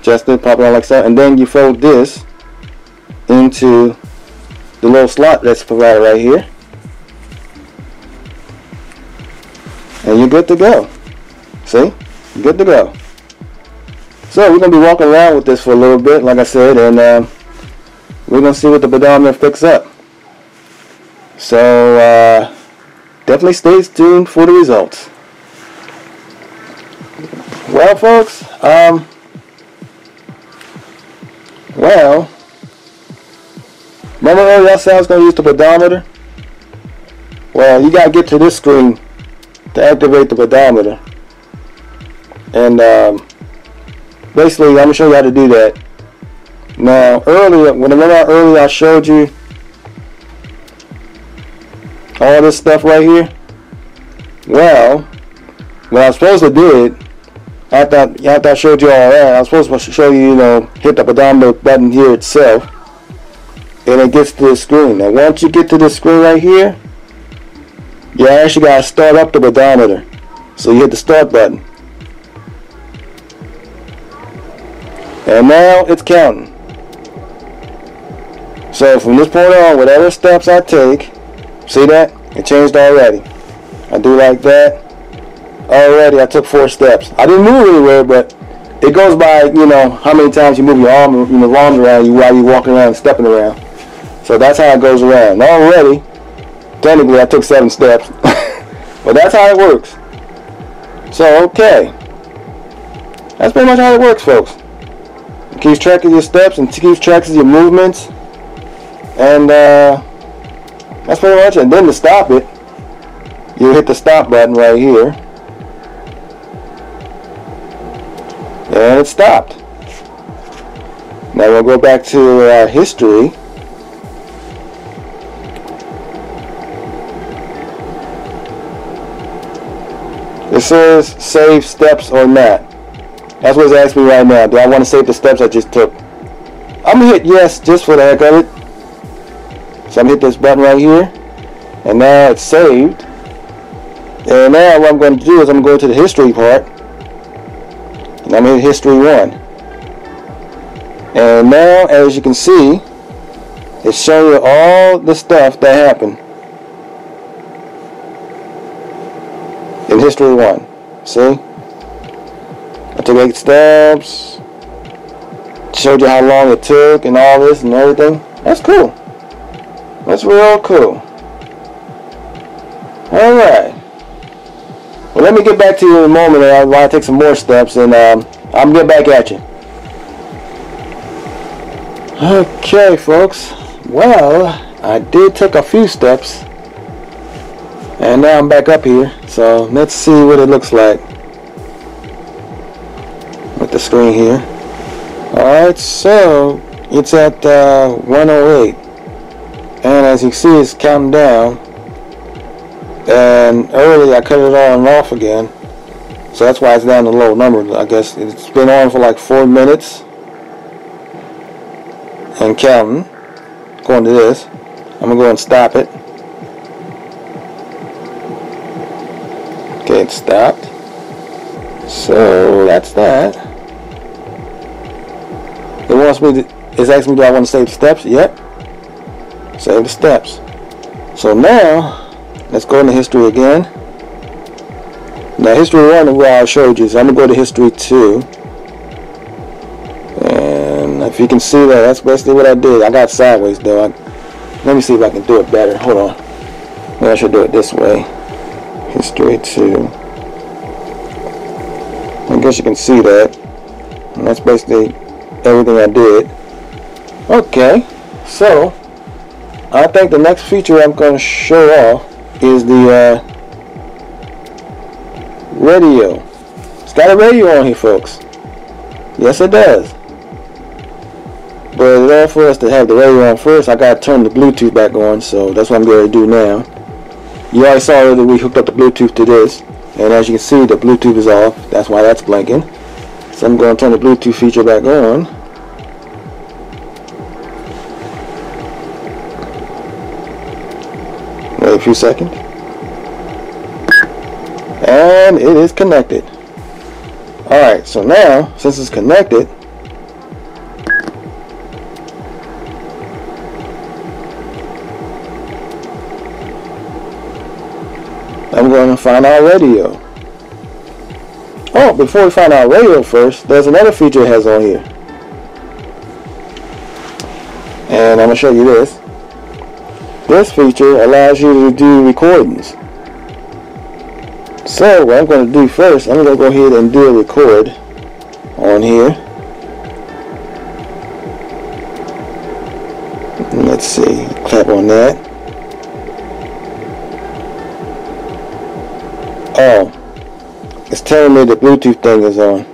Just pop it on like so, and then you fold this into the little slot that's provided right here. And you're good to go. See? You're good to go. So we're going to be walking around with this for a little bit, like I said, and um, we're going to see what the pedometer picks up. So uh, definitely stay tuned for the results. Well, folks, um, well, remember earlier I said I was going to use the pedometer? Well, you got to get to this screen to activate the pedometer, and um, basically I'm going to show you how to do that. Now earlier, when I remember earlier I showed you all this stuff right here. Well, what I was supposed to do, after I, after I showed you all that, I was supposed to show you, you know, hit the pedometer button here itself, and it gets to the screen. Now once you get to this screen right here, you actually got to start up the pedometer. So you hit the start button. And now it's counting. So from this point on, whatever steps I take, see that? It changed already. I do like that. Already I took four steps. I didn't move anywhere, but it goes by, you know, how many times you move your arm, you know, arms around you while you're walking around and stepping around. So that's how it goes around. Already, technically, I took seven steps, but that's how it works. So, okay, that's pretty much how it works, folks. It keeps track of your steps and keeps track of your movements, and uh, that's pretty much it. And then to stop it, you hit the stop button right here, and it stopped. Now we'll go back to our history. It says save steps or not. That's what it's asking me right now. Do I want to save the steps I just took? I'm going to hit yes just for the heck of it. So I'm going to hit this button right here. And now it's saved. And now what I'm going to do is I'm going to go to the history part. And I'm going to hit history one. And now, as you can see, it's showing you all the stuff that happened in history one. See? I took eight steps. Showed you how long it took and all this and everything. That's cool. That's real cool. Alright. Well, let me get back to you in a moment while I take some more steps, and um, I'm going to get back at you. Okay, folks. Well, I did take a few steps. And now I'm back up here, so let's see what it looks like with the screen here. Alright, so it's at uh, one oh eight, and as you can see it's counting down, and early I cut it on and off again, so that's why it's down to low number. I guess it's been on for like four minutes and counting. According to this, I'm going to go and stop it. It stopped. So that's that. It wants me to, it's asking me, do I want to save the steps? Yep. Save the steps. So now let's go into history again. Now history one is where I showed you, so I'm gonna go to history two. And if you can see that, that's basically what I did. I got sideways though. I, let me see if I can do it better. Hold on. Maybe I should do it this way. History two. guess you can see that. And that's basically everything I did. Okay, so I think the next feature I'm going to show off is the uh, radio. It's got a radio on here, folks. Yes, it does. But in order for us to have the radio on first, I got to turn the Bluetooth back on, so that's what I'm going to do now. You already saw earlier we hooked up the Bluetooth to this, and as you can see, the Bluetooth is off. That's why that's blinking. So I'm going to turn the Bluetooth feature back on. Wait a few seconds. And it is connected. Alright, so now, since it's connected, I'm going to find our radio. Oh, before we find our radio first, there's another feature it has on here. And I'm going to show you this. This feature allows you to do recordings. So what I'm going to do first, I'm going to go ahead and do a record on here. Let's see, clap on that. Oh, it's telling me the Bluetooth thing is on.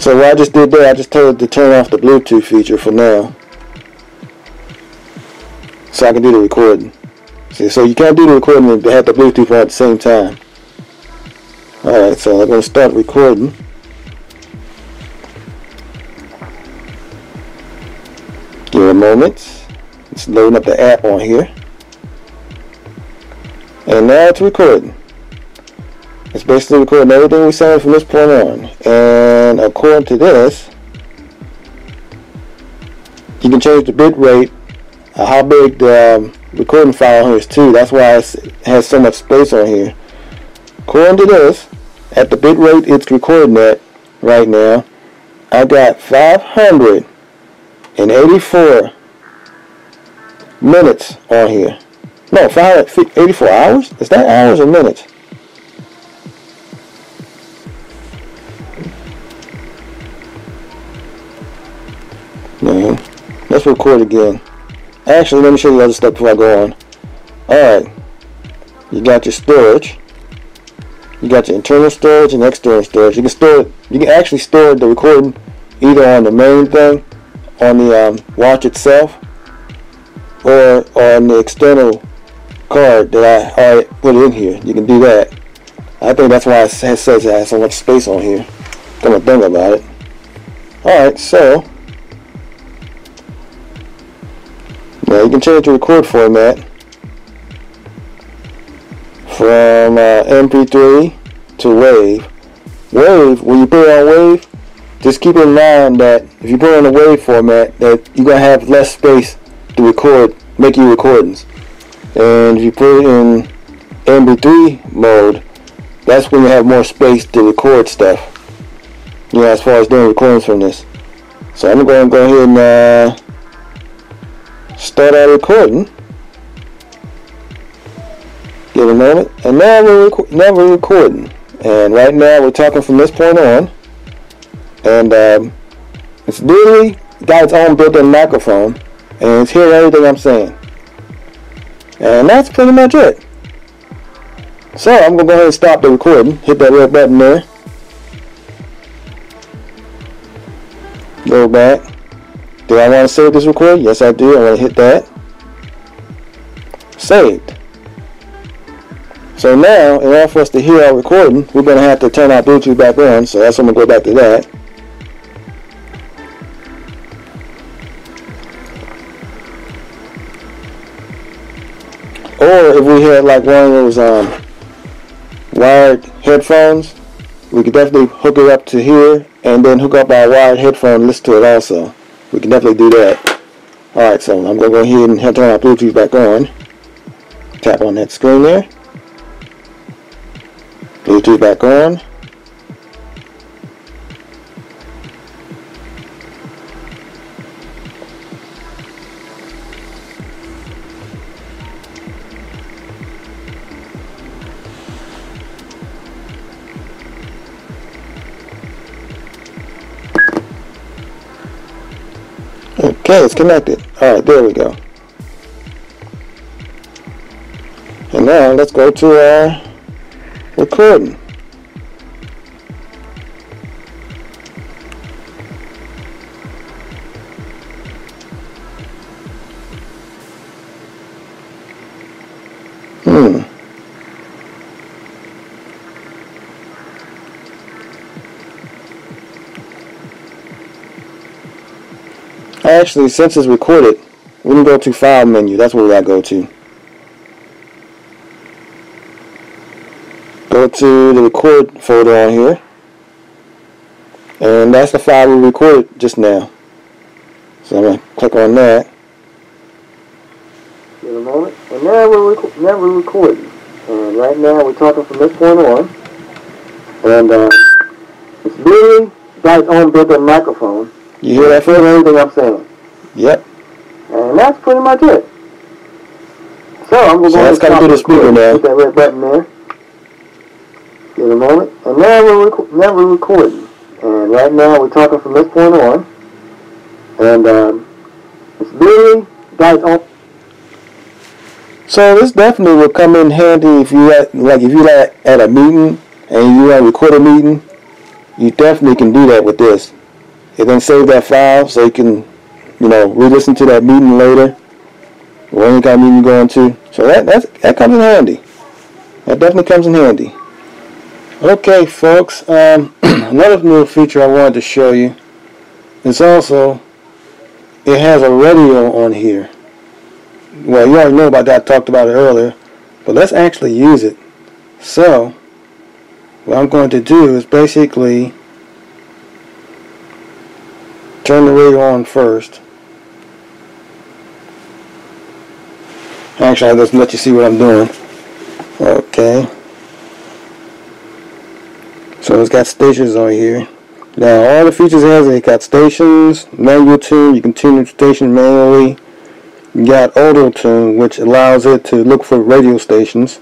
So what I just did there, I just told it to turn off the Bluetooth feature for now, so I can do the recording. See, so you can't do the recording and have the Bluetooth on at the same time. Alright, so I'm going to start recording. Give it a moment. It's loading up the app on here. And now it's recording. It's basically recording everything we said from this point on. And according to this, you can change the bit rate, uh, how big the um, recording file on here is too. That's why it has so much space on here. According to this, at the bit rate it's recording at right now, I got five hundred and eighty-four minutes on here. No, five hundred eighty-four hours? Is that hours or minutes? No. Let's record again. Actually, let me show you the other stuff before I go on. Alright. You got your storage. You got your internal storage and external storage. You can store it, you can actually store the recording either on the main thing, on the um, watch itself, or on the external card that I already put in here. You can do that. I think that's why it says it has so much space on here. Come and think about it. Alright, so now you can change the record format from uh, M P three to WAV. WAV, when you put it on WAV, just keep in mind that if you put it in a WAV format, that you're going to have less space to record, make your recordings. And if you put it in M P three mode, that's when you have more space to record stuff. You know, as far as doing recordings from this. So I'm going to go ahead and uh, start our recording. Give it a moment. And now we're, rec now we're recording. And right now we're talking from this point on. And um, it's literally got its own built-in microphone, and it's hearing everything I'm saying. And that's pretty much it. So I'm gonna go ahead and stop the recording. Hit that red button there. Go back. Do I want to save this recording? Yes, I do. I want to hit that. Saved. So now, in order for us to hear our recording, we're gonna have to turn our Bluetooth back on. So that's when I'm gonna go back to that. Or if we had like one of those um, wired headphones, we could definitely hook it up to here and then hook up our wired headphone and listen to it also. We can definitely do that. Alright, so I'm going to go ahead and turn our Bluetooth back on. Tap on that screen there. Bluetooth back on. Okay, it's connected. Alright, there we go. And now let's go to our recording. Hmm. Actually, since it's recorded, we can go to File menu. That's where I go to. Go to the Record folder on here. And that's the file we recorded just now. So I'm going to click on that. In a moment. And now we're, rec now we're recording. And right now we're talking from this point on. And uh, it's really got its own built-in microphone. You hear that? Hear everything I'm saying. Yep. And that's pretty much it. So I'm going so to go to the speaker now. Hit that red button there. In a moment. And now we're, rec now we're recording. And right now we're talking from this point on. And um, it's really got its own. So this definitely will come in handy if you at, like if you at, at a meeting and you want to record a meeting. You definitely can do that with this. It then save that file so you can, you know, re-listen to that meeting later, or any kind of meeting you're going to. So that that's, that comes in handy. That definitely comes in handy. Okay, folks. Um, another new feature I wanted to show you is also it has a radio on here. Well, you already know about that. I talked about it earlier, but let's actually use it. So what I'm going to do is basically turn the radio on first. Actually, I'll just let you see what I'm doing. Okay. So it's got stations on here. Now all the features it has, it got stations, manual tune, you can tune the station manually. You got auto tune, which allows it to look for radio stations.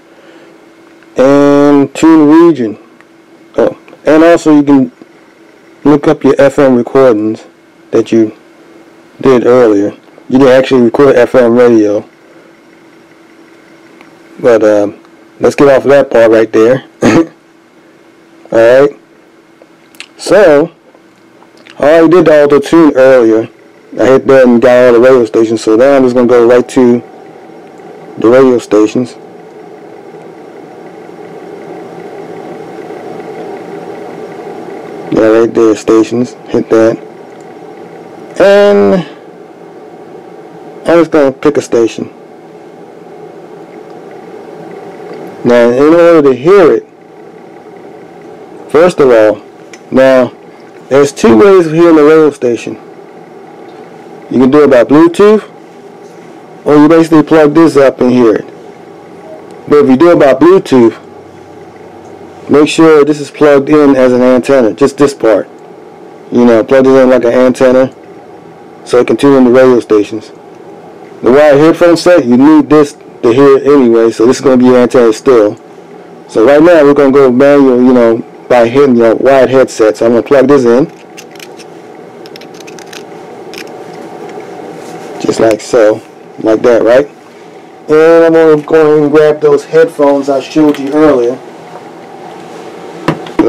And tune region. Oh, and also you can look up your F M recordings that you did earlier. You didn't actually record F M radio, but um, let's get off of that part right there. Alright, so I already did the auto tune earlier. I hit that and got all the radio stations, so now I'm just going to go right to the radio stations. Yeah, right there, stations, hit that. And I'm just going to pick a station. Now, in order to hear it, first of all, now there's two ways of hearing the radio station. You can do it by Bluetooth, or you basically plug this up and hear it. But if you do it by Bluetooth, make sure this is plugged in as an antenna, just this part. You know, plug this in like an antenna, so it can tune in the radio stations. The wired headphone set, you need this to hear it anyway, so this is going to be your antenna still. So right now we're going to go manual, you know, by hitting your wired headset. So I'm going to plug this in, just like so, like that, right? And I'm going to go ahead and grab those headphones I showed you earlier.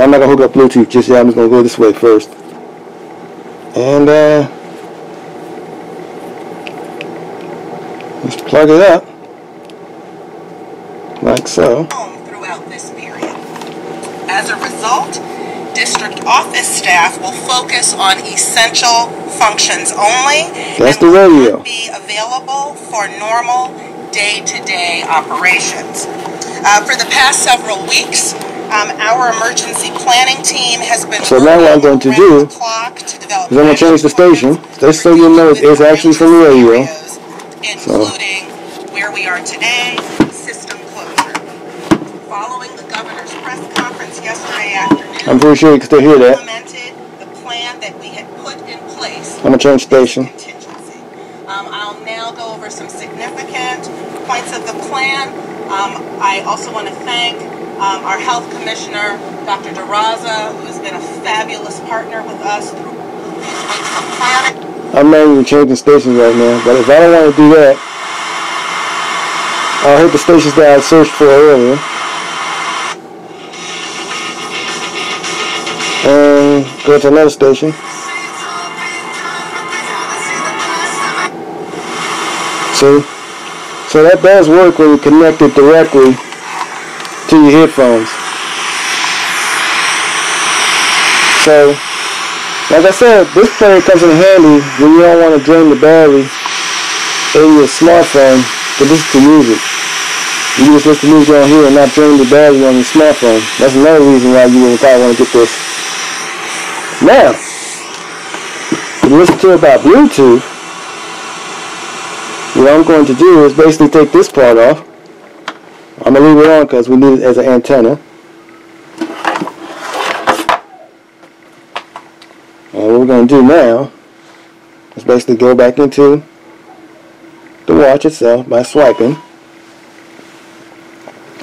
I'm not going to hook up Bluetooth just yet. I'm just going to go this way first. And uh... just plug it up, like so. Throughout this period. As a result, district office staff will focus on essential functions only. That's the radio. And will be available for normal day-to-day operations. Uh, for the past several weeks, um, our emergency planning team has been. So now what I'm going to do is I'm going to change the station, just so you know it's actually from the radio. Including where we are today, system closure. Following the governor's press conference yesterday afternoon, I'm pretty sure you can still hear that. The plan that we had put in place. I'm gonna change station. Contingency. Um, I'll now go over some significant points of the plan. Um, I also want to thank um, our health commissioner, Doctor DeRosa, who's been a fabulous partner with us through these weeks of planning. I'm not even changing stations right now, but if I don't want to do that, I'll hit the stations that I searched for earlier. And go to another station. See? So that does work when you connect it directly to your headphones. So, like I said, this thing comes in handy when you don't want to drain the battery in your smartphone to listen to music. You just listen to music on here and not drain the battery on your smartphone. That's another reason why you would probably want to get this. Now, to listen to about Bluetooth, what I'm going to do is basically take this part off. I'm going to leave it on because we need it as an antenna. And what we're going to do now is basically go back into the watch itself by swiping.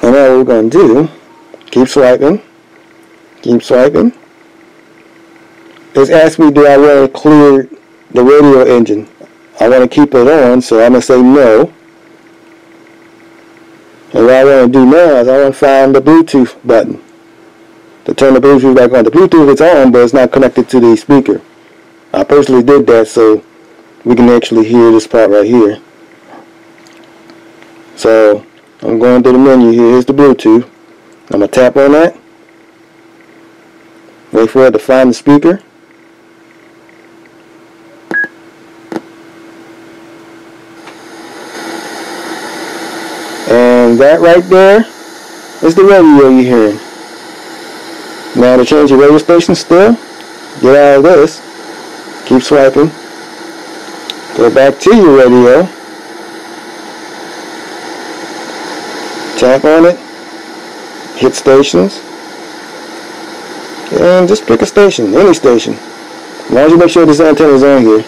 And now what we're going to do, keep swiping, keep swiping. It's asking me, do I want to clear the radio engine? I want to keep it on, so I'm going to say no. And what I want to do now is I want to find the Bluetooth button to turn the Bluetooth back on. The Bluetooth is on, but it's not connected to the speaker. I personally did that so we can actually hear this part right here. So I'm going to the menu here. Here's the Bluetooth. I'm going to tap on that. Wait for it to find the speaker. And that right there is the radio you're hearing. Now to change your radio station still, get out of this, keep swiping, go back to your radio, tap on it, hit stations, and just pick a station, any station. As long as you make sure this antenna is on here.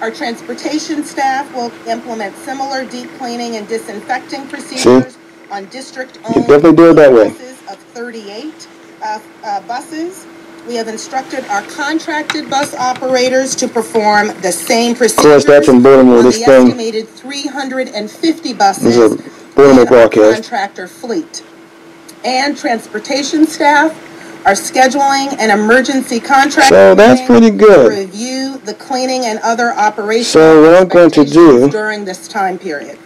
Our transportation staff will implement similar deep cleaning and disinfecting procedures. See? On district-owned buses of thirty-eight uh, uh, buses. We have instructed our contracted bus operators to perform the same procedures that's in Baltimore, on this the thing. Estimated three hundred fifty buses in the contractor fleet. And transportation staff are scheduling an emergency contract. So that's pretty good. To review the cleaning and other operations so what I'm going to do during this time period.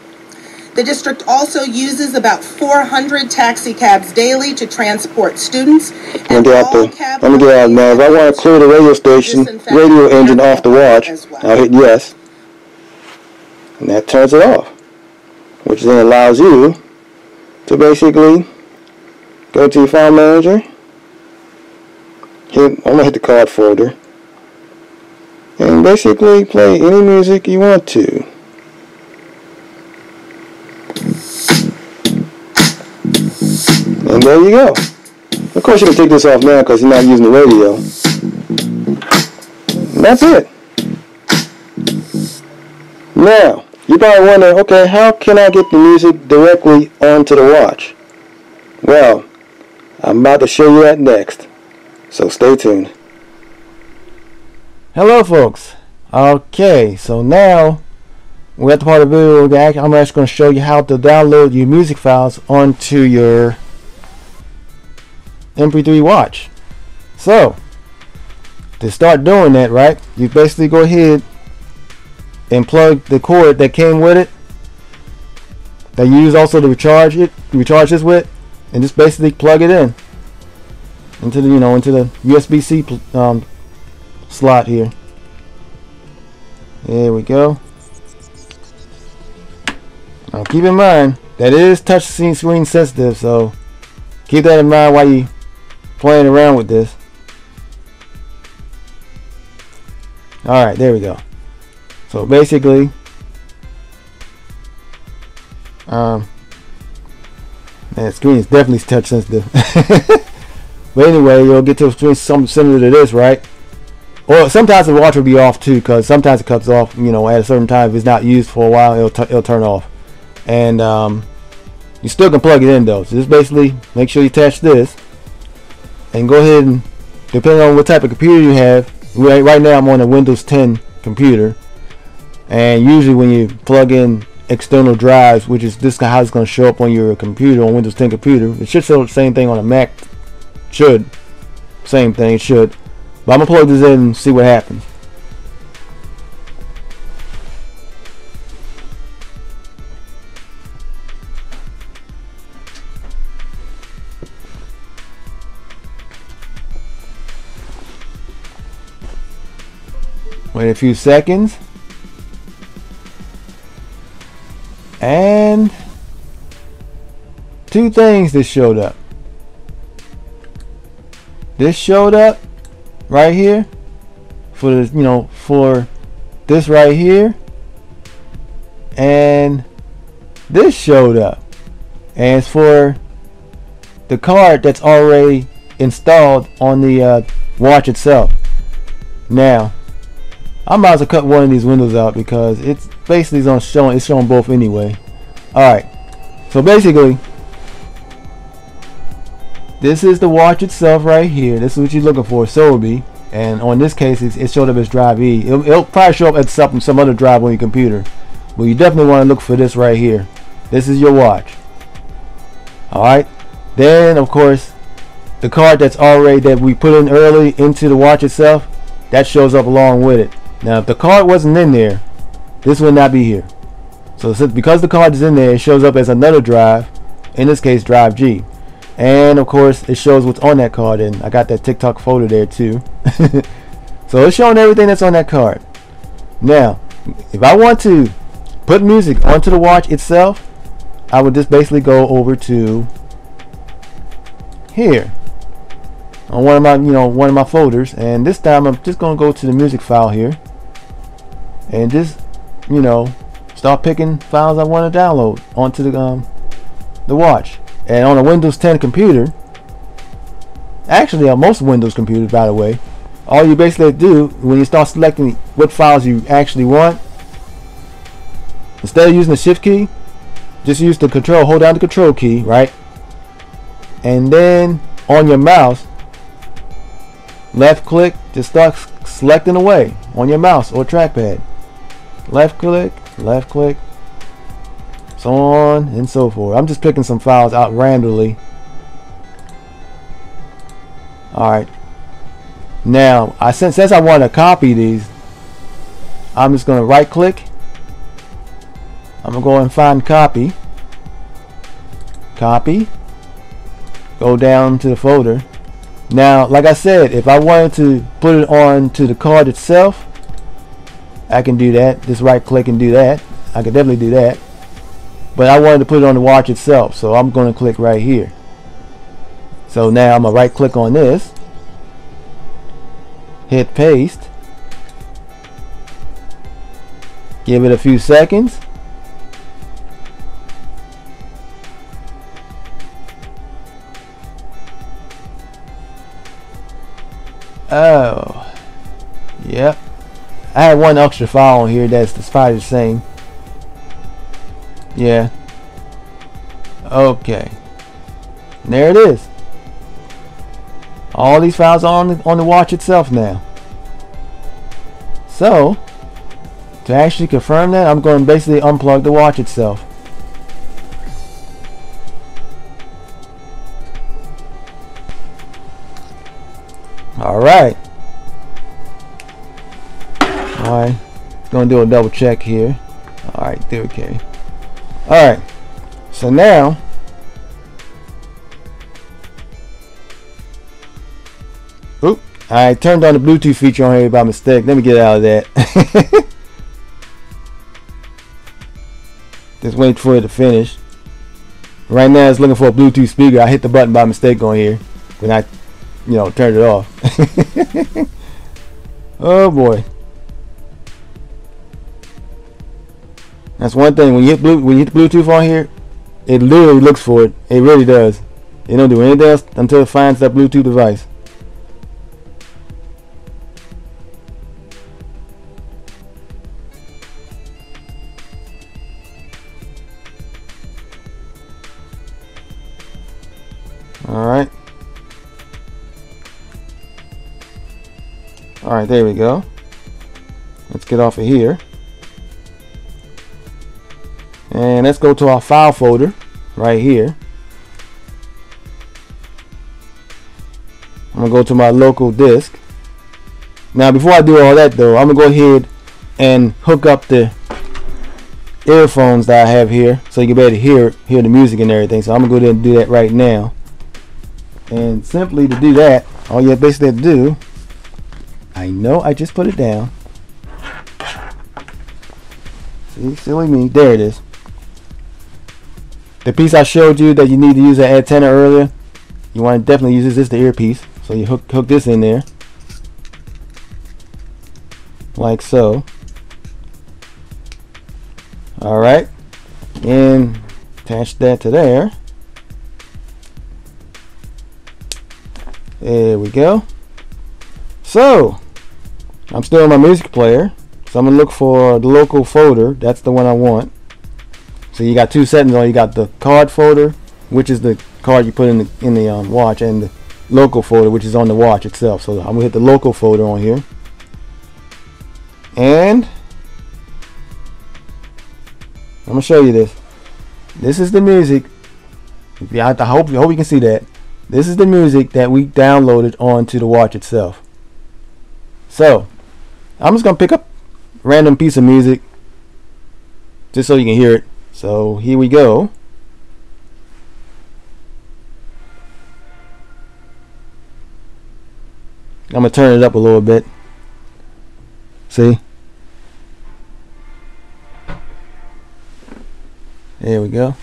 The district also uses about four hundred taxi cabs daily to transport students. And let me get out of now. If I want to clear the radio station, radio engine off the watch, well. I'll hit yes. And that turns it off, which then allows you to basically go to your file manager. Hit, I'm going to hit the card folder. And basically play any music you want to. And there you go. Of course you can take this off now because you're not using the radio. And that's it. Now, you're probably wondering, okay, how can I get the music directly onto the watch? Well, I'm about to show you that next. So stay tuned. Hello folks. Okay, so now we're at the part of the video where I'm actually going to show you how to download your music files onto your M P three watch. So to start doing that, right, you basically go ahead and plug the cord that came with it that you use also to recharge it recharge this with, and just basically plug it in into the you know into the U S B C um, slot here. There we go. Now keep in mind that it is touch screen sensitive, so keep that in mind while you playing around with this. Alright, there we go. So basically, um, man, the screen is definitely touch sensitive. But anyway, you'll get to a screen something similar to this, right? Or sometimes the watch will be off too, because sometimes it cuts off. You know, at a certain time, if it's not used for a while, it'll t it'll turn off. And um, you still can plug it in though. So just basically make sure you attach this, and go ahead and depending on what type of computer you have. Right, right now I'm on a Windows ten computer, and usually when you plug in external drives, which is this how it's going to show up on your computer, on Windows ten computer, it should show the same thing on a Mac, should same thing should but I'm gonna plug this in and see what happens. Wait a few seconds. And two things that showed up. This showed up right here for this, you know, for this right here. And this showed up. And it's for the card that's already installed on the uh, watch itself. Now, I might as well cut one of these windows out because it's basically on showing, it's showing both anyway. Alright, so basically this is the watch itself right here. This is what you're looking for, SEWOBYE, and on this case it's, it showed up as drive E. It'll, it'll probably show up at some, some other drive on your computer, but you definitely want to look for this right here. This is your watch. Alright, then of course the card that's already, that we put in early into the watch itself, that shows up along with it. Now if the card wasn't in there, this would not be here. So since, because the card is in there, it shows up as another drive, in this case drive G, and of course it shows what's on that card, and I got that TikTok folder there too. So it's showing everything that's on that card. Now if I want to put music onto the watch itself, I would just basically go over to here on one of my, you know, one of my folders, and this time I'm just gonna go to the music file here and just, you know, start picking files I want to download onto the um, the watch. And on a Windows ten computer, actually on most Windows computers, by the way, all you basically do when you start selecting what files you actually want, instead of using the shift key, just use the control, hold down the control key, right? And then on your mouse, left click, just start selecting away on your mouse or trackpad. Left click, left click, so on and so forth. I'm just picking some files out randomly. Alright, now I since, since I want to copy these, I'm just going to right click, I'm going to go and find copy, copy, go down to the folder. Now like I said, if I wanted to put it on to the card itself, I can do that, just right click and do that. I could definitely do that, but I wanted to put it on the watch itself, so I'm going to click right here. So now I'm going to right click on this, hit paste, give it a few seconds, oh yep, I had one extra file on here that's probably the same. Yeah. Okay. And there it is. All these files are on the, on the watch itself now. So, to actually confirm that, I'm going to basically unplug the watch itself. Alright. Alright, gonna do a double check here. Alright, do okay. Alright, so now oop, I turned on the Bluetooth feature on here by mistake. Let me get out of that. Just wait for it to finish. Right now it's looking for a Bluetooth speaker. I hit the button by mistake on here when I, you know, turned it off. Oh boy. That's one thing, when you hit blue, when you hit Bluetooth on here, it literally looks for it. It really does. It don't do anything else until it finds that Bluetooth device. Alright. All right, there we go. Let's get off of here. And let's go to our file folder right here. I'm gonna go to my local disk. Now before I do all that though, I'm gonna go ahead and hook up the earphones that I have here so you can be able to hear hear the music and everything. So I'm gonna go ahead and do that right now. And simply to do that, all you basically have to do, I know I just put it down. See, silly me. There it is. The piece I showed you that you need to use an antenna earlier, you want to definitely use this. This is the earpiece. So you hook hook this in there. Like so. Alright. And attach that to there. There we go. So I'm still in my music player. So I'm going to look for the local folder. That's the one I want. So you got two settings on. You got the card folder, which is the card you put in the, in the um, watch, and the local folder, which is on the watch itself. So I'm going to hit the local folder on here. And I'm going to show you this. This is the music. I hope, I hope you can see that. This is the music that we downloaded onto the watch itself. So I'm just going to pick up random piece of music just so you can hear it. So here we go. I'm gonna turn it up a little bit. See, there we go.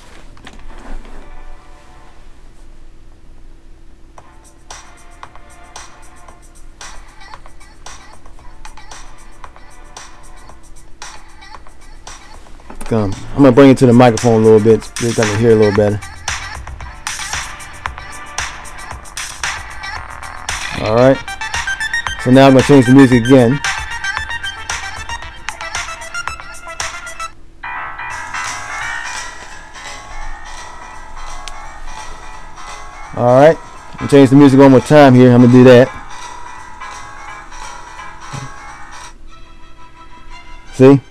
Um, I'm gonna bring it to the microphone a little bit so you can hear a little better. All right. So now I'm gonna change the music again. All right. I'm gonna change the music one more time here. I'm gonna do that. See?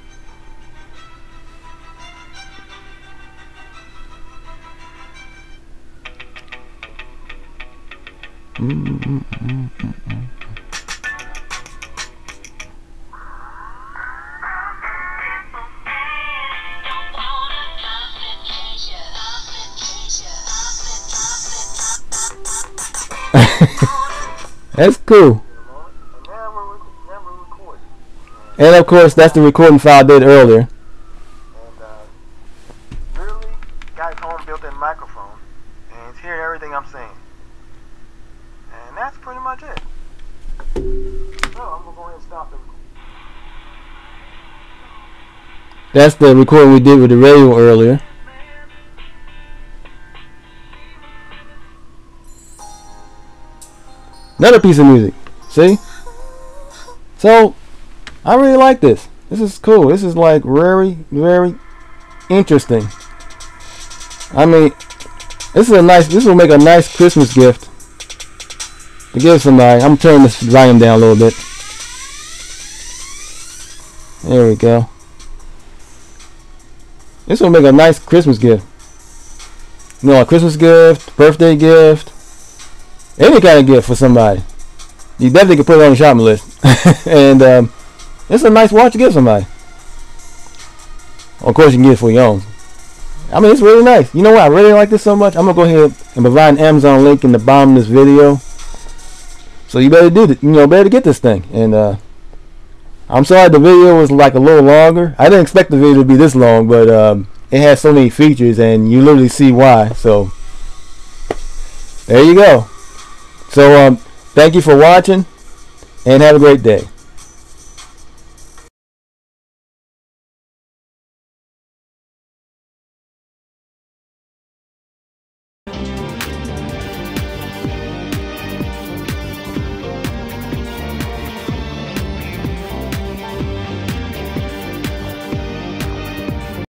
That's cool. And of course, that's the recording file I did earlier. And uh, really got its own built-in microphone, and it's hearing everything I'm saying. And that's pretty much it. So I'm gonna go ahead and stop the recording. That's the recording we did with the radio earlier. Another piece of music. See? So I really like this. This is cool. This is like very, very interesting. I mean, this is a nice, this will make a nice Christmas gift to give somebody. I'm turning this volume down a little bit. There we go. This will make a nice Christmas gift. You know, a Christmas gift, birthday gift, any kind of gift for somebody. You definitely can put it on the shopping list. And um, it's a nice watch to give somebody. Of course you can get it for your own. I mean, it's really nice. You know what, I really like this so much, I'm gonna go ahead and provide an Amazon link in the bottom of this video. So you better do it, you know, better get this thing. And uh, I'm sorry the video was like a little longer. I didn't expect the video to be this long, but um, it has so many features and you literally see why. So there you go. So um, thank you for watching and have a great day.